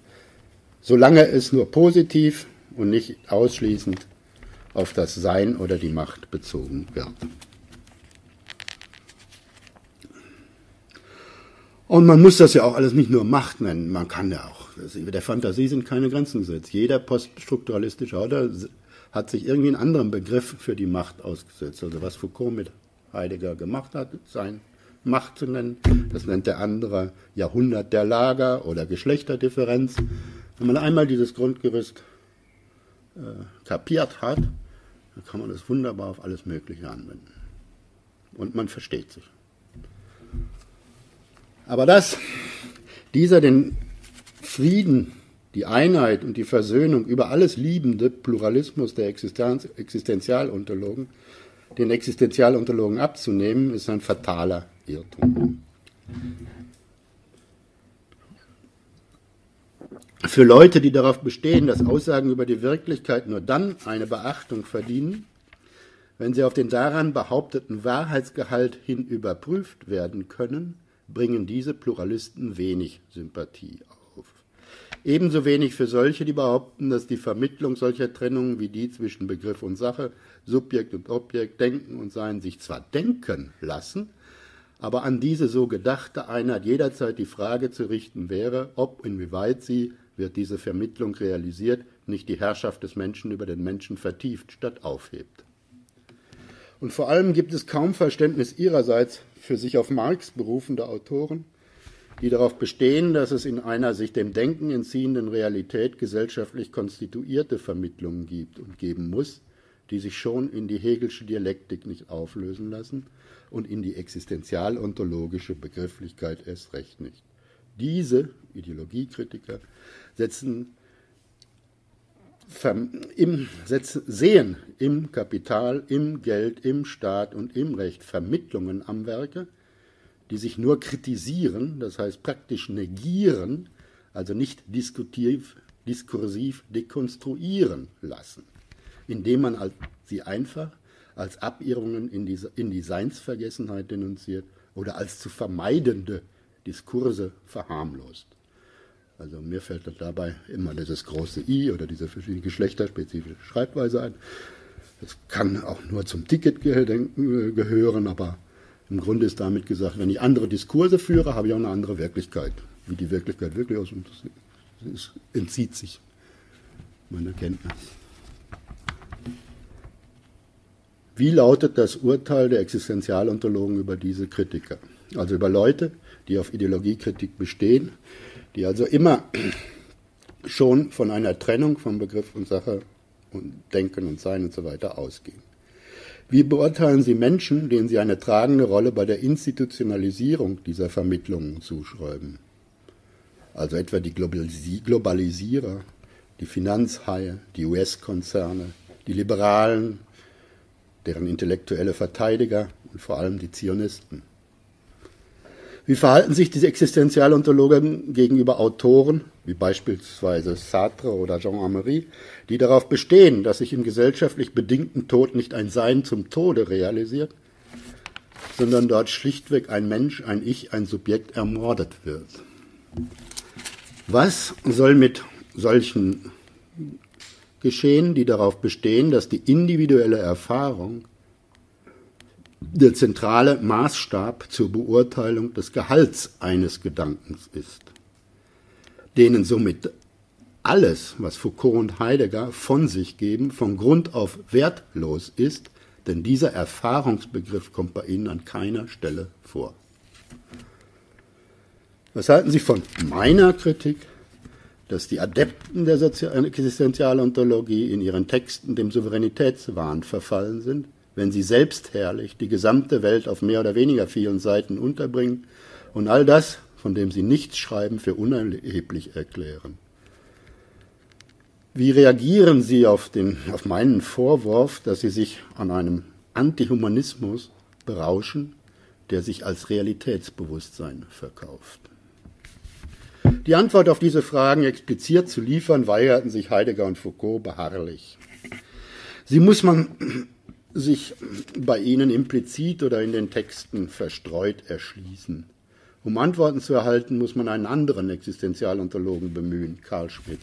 Solange es nur positiv und nicht ausschließend auf das Sein oder die Macht bezogen wird. Und man muss das ja auch alles nicht nur Macht nennen, man kann ja auch, der Fantasie sind keine Grenzen gesetzt. Jeder poststrukturalistische Autor hat sich irgendwie einen anderen Begriff für die Macht ausgesetzt. Also was Foucault mit Heidegger gemacht hat, sein Macht zu nennen, das nennt der andere Jahrhundert der Lager oder Geschlechterdifferenz. Wenn man einmal dieses Grundgerüst äh, kapiert hat, dann kann man das wunderbar auf alles Mögliche anwenden. Und man versteht sich. Aber dass dieser den Frieden, die Einheit und die Versöhnung über alles liebende Pluralismus der Existenz, Existenzialontologen, den Existenzialontologen abzunehmen, ist ein fataler Irrtum. Für Leute, die darauf bestehen, dass Aussagen über die Wirklichkeit nur dann eine Beachtung verdienen, wenn sie auf den daran behaupteten Wahrheitsgehalt hin überprüft werden können, bringen diese Pluralisten wenig Sympathie auf. Ebenso wenig für solche, die behaupten, dass die Vermittlung solcher Trennungen wie die zwischen Begriff und Sache, Subjekt und Objekt, Denken und Sein sich zwar denken lassen, aber an diese so gedachte Einheit jederzeit die Frage zu richten wäre, ob inwieweit sie, wird diese Vermittlung realisiert, nicht die Herrschaft des Menschen über den Menschen vertieft statt aufhebt. Und vor allem gibt es kaum Verständnis ihrerseits für sich auf Marx berufende Autoren, die darauf bestehen, dass es in einer sich dem Denken entziehenden Realität gesellschaftlich konstituierte Vermittlungen gibt und geben muss, die sich schon in die Hegelsche Dialektik nicht auflösen lassen und in die existenzialontologische Begrifflichkeit erst recht nicht. Diese Ideologiekritiker setzen Im, setzen, sehen im Kapital, im Geld, im Staat und im Recht Vermittlungen am Werke, die sich nur kritisieren, das heißt praktisch negieren, also nicht diskutiv, diskursiv dekonstruieren lassen, indem man sie einfach als Abirrungen in die, in die Seinsvergessenheit denunziert oder als zu vermeidende Diskurse verharmlost. Also mir fällt dabei immer dieses große I oder diese verschiedene geschlechterspezifische Schreibweise ein. Das kann auch nur zum Ticket gehören, aber im Grunde ist damit gesagt, wenn ich andere Diskurse führe, habe ich auch eine andere Wirklichkeit. Wie die Wirklichkeit wirklich aussieht, entzieht sich meiner Kenntnis. Wie lautet das Urteil der Existenzialontologen über diese Kritiker? Also über Leute, die auf Ideologiekritik bestehen, die also immer schon von einer Trennung von Begriff und Sache und Denken und Sein und so weiter ausgehen. Wie beurteilen Sie Menschen, denen Sie eine tragende Rolle bei der Institutionalisierung dieser Vermittlungen zuschreiben? Also etwa die Globalisierer, die Finanzhaie, die U S-Konzerne, die Liberalen, deren intellektuelle Verteidiger und vor allem die Zionisten. Wie verhalten sich diese Existenzialontologen gegenüber Autoren, wie beispielsweise Sartre oder Jean Améry, die darauf bestehen, dass sich im gesellschaftlich bedingten Tod nicht ein Sein zum Tode realisiert, sondern dort schlichtweg ein Mensch, ein Ich, ein Subjekt ermordet wird? Was soll mit solchen geschehen, die darauf bestehen, dass die individuelle Erfahrung der zentrale Maßstab zur Beurteilung des Gehalts eines Gedankens ist, denen somit alles, was Foucault und Heidegger von sich geben, von Grund auf wertlos ist, denn dieser Erfahrungsbegriff kommt bei ihnen an keiner Stelle vor. Was halten Sie von meiner Kritik, dass die Adepten der Existenzialontologie in ihren Texten dem Souveränitätswahn verfallen sind, wenn sie selbstherrlich die gesamte Welt auf mehr oder weniger vielen Seiten unterbringen und all das, von dem sie nichts schreiben, für unerheblich erklären? Wie reagieren Sie auf, den, auf meinen Vorwurf, dass Sie sich an einem Antihumanismus berauschen, der sich als Realitätsbewusstsein verkauft? Die Antwort auf diese Fragen expliziert zu liefern, weigerten sich Heidegger und Foucault beharrlich. Sie muss man sich bei ihnen implizit oder in den Texten verstreut erschließen. Um Antworten zu erhalten, muss man einen anderen Existenzialontologen bemühen, Karl Schmitt.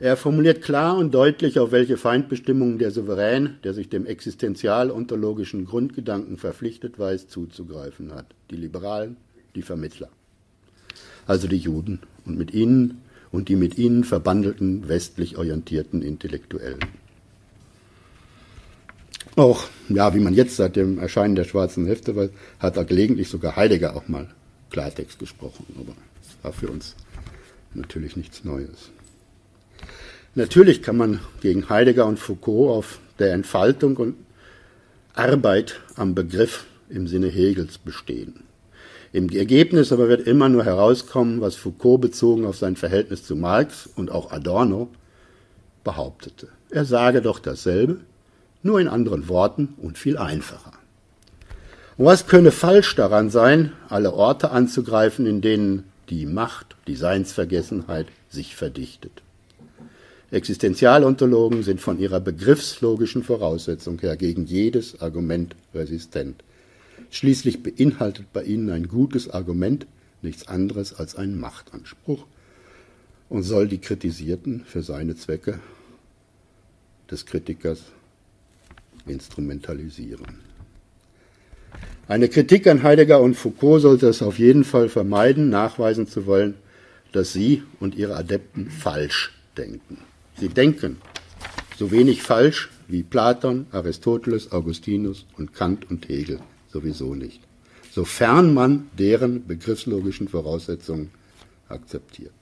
Er formuliert klar und deutlich, auf welche Feindbestimmungen der Souverän, der sich dem existenzialontologischen Grundgedanken verpflichtet weiß, zuzugreifen hat. Die Liberalen, die Vermittler, also die Juden und mit ihnen und die mit ihnen verbandelten, westlich orientierten Intellektuellen. Auch, ja, wie man jetzt seit dem Erscheinen der schwarzen Hefte weiß, hat da gelegentlich sogar Heidegger auch mal Klartext gesprochen, aber das war für uns natürlich nichts Neues. Natürlich kann man gegen Heidegger und Foucault auf der Entfaltung und Arbeit am Begriff im Sinne Hegels bestehen. Im Ergebnis aber wird immer nur herauskommen, was Foucault bezogen auf sein Verhältnis zu Marx und auch Adorno behauptete. Er sage doch dasselbe, nur in anderen Worten und viel einfacher. Und was könne falsch daran sein, alle Orte anzugreifen, in denen die Macht, die Seinsvergessenheit sich verdichtet? Existenzialontologen sind von ihrer begriffslogischen Voraussetzung her gegen jedes Argument resistent. Schließlich beinhaltet bei ihnen ein gutes Argument nichts anderes als einen Machtanspruch und soll die Kritisierten für seine Zwecke des Kritikers instrumentalisieren. Eine Kritik an Heidegger und Foucault sollte es auf jeden Fall vermeiden, nachweisen zu wollen, dass sie und ihre Adepten falsch denken. Sie denken so wenig falsch wie Platon, Aristoteles, Augustinus und Kant und Hegel sowieso nicht, sofern man deren begriffslogischen Voraussetzungen akzeptiert.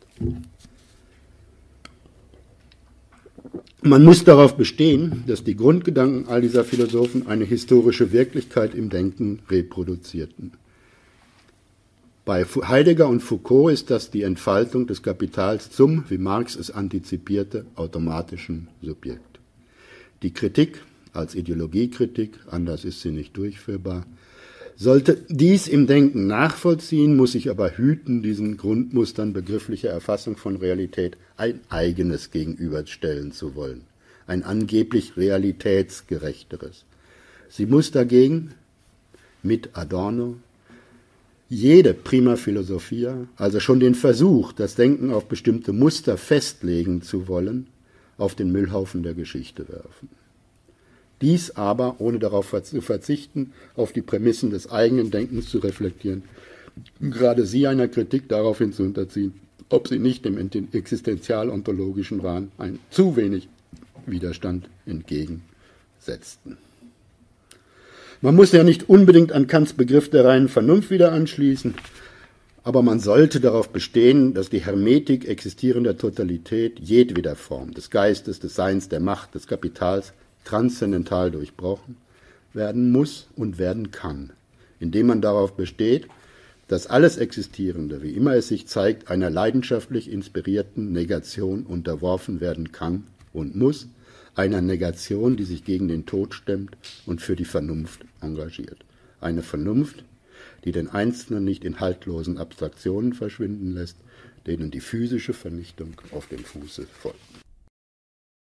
Man muss darauf bestehen, dass die Grundgedanken all dieser Philosophen eine historische Wirklichkeit im Denken reproduzierten. Bei Heidegger und Foucault ist das die Entfaltung des Kapitals zum, wie Marx es antizipierte, automatischen Subjekt. Die Kritik als Ideologiekritik, anders ist sie nicht durchführbar, sollte dies im Denken nachvollziehen, muss sich aber hüten, diesen Grundmustern begrifflicher Erfassung von Realität ein eigenes gegenüberstellen zu wollen, ein angeblich realitätsgerechteres. Sie muss dagegen mit Adorno jede prima philosophia, also schon den Versuch, das Denken auf bestimmte Muster festlegen zu wollen, auf den Müllhaufen der Geschichte werfen. Dies aber, ohne darauf zu verzichten, auf die Prämissen des eigenen Denkens zu reflektieren, gerade sie einer Kritik daraufhin zu unterziehen, ob sie nicht dem existenzialontologischen Wahn ein zu wenig Widerstand entgegensetzten. Man muss ja nicht unbedingt an Kants Begriff der reinen Vernunft wieder anschließen, aber man sollte darauf bestehen, dass die Hermetik existierender Totalität jedweder Form des Geistes, des Seins, der Macht, des Kapitals transzendental durchbrochen werden muss und werden kann, indem man darauf besteht, dass alles Existierende, wie immer es sich zeigt, einer leidenschaftlich inspirierten Negation unterworfen werden kann und muss, einer Negation, die sich gegen den Tod stemmt und für die Vernunft engagiert. Eine Vernunft, die den Einzelnen nicht in haltlosen Abstraktionen verschwinden lässt, denen die physische Vernichtung auf dem Fuße folgt.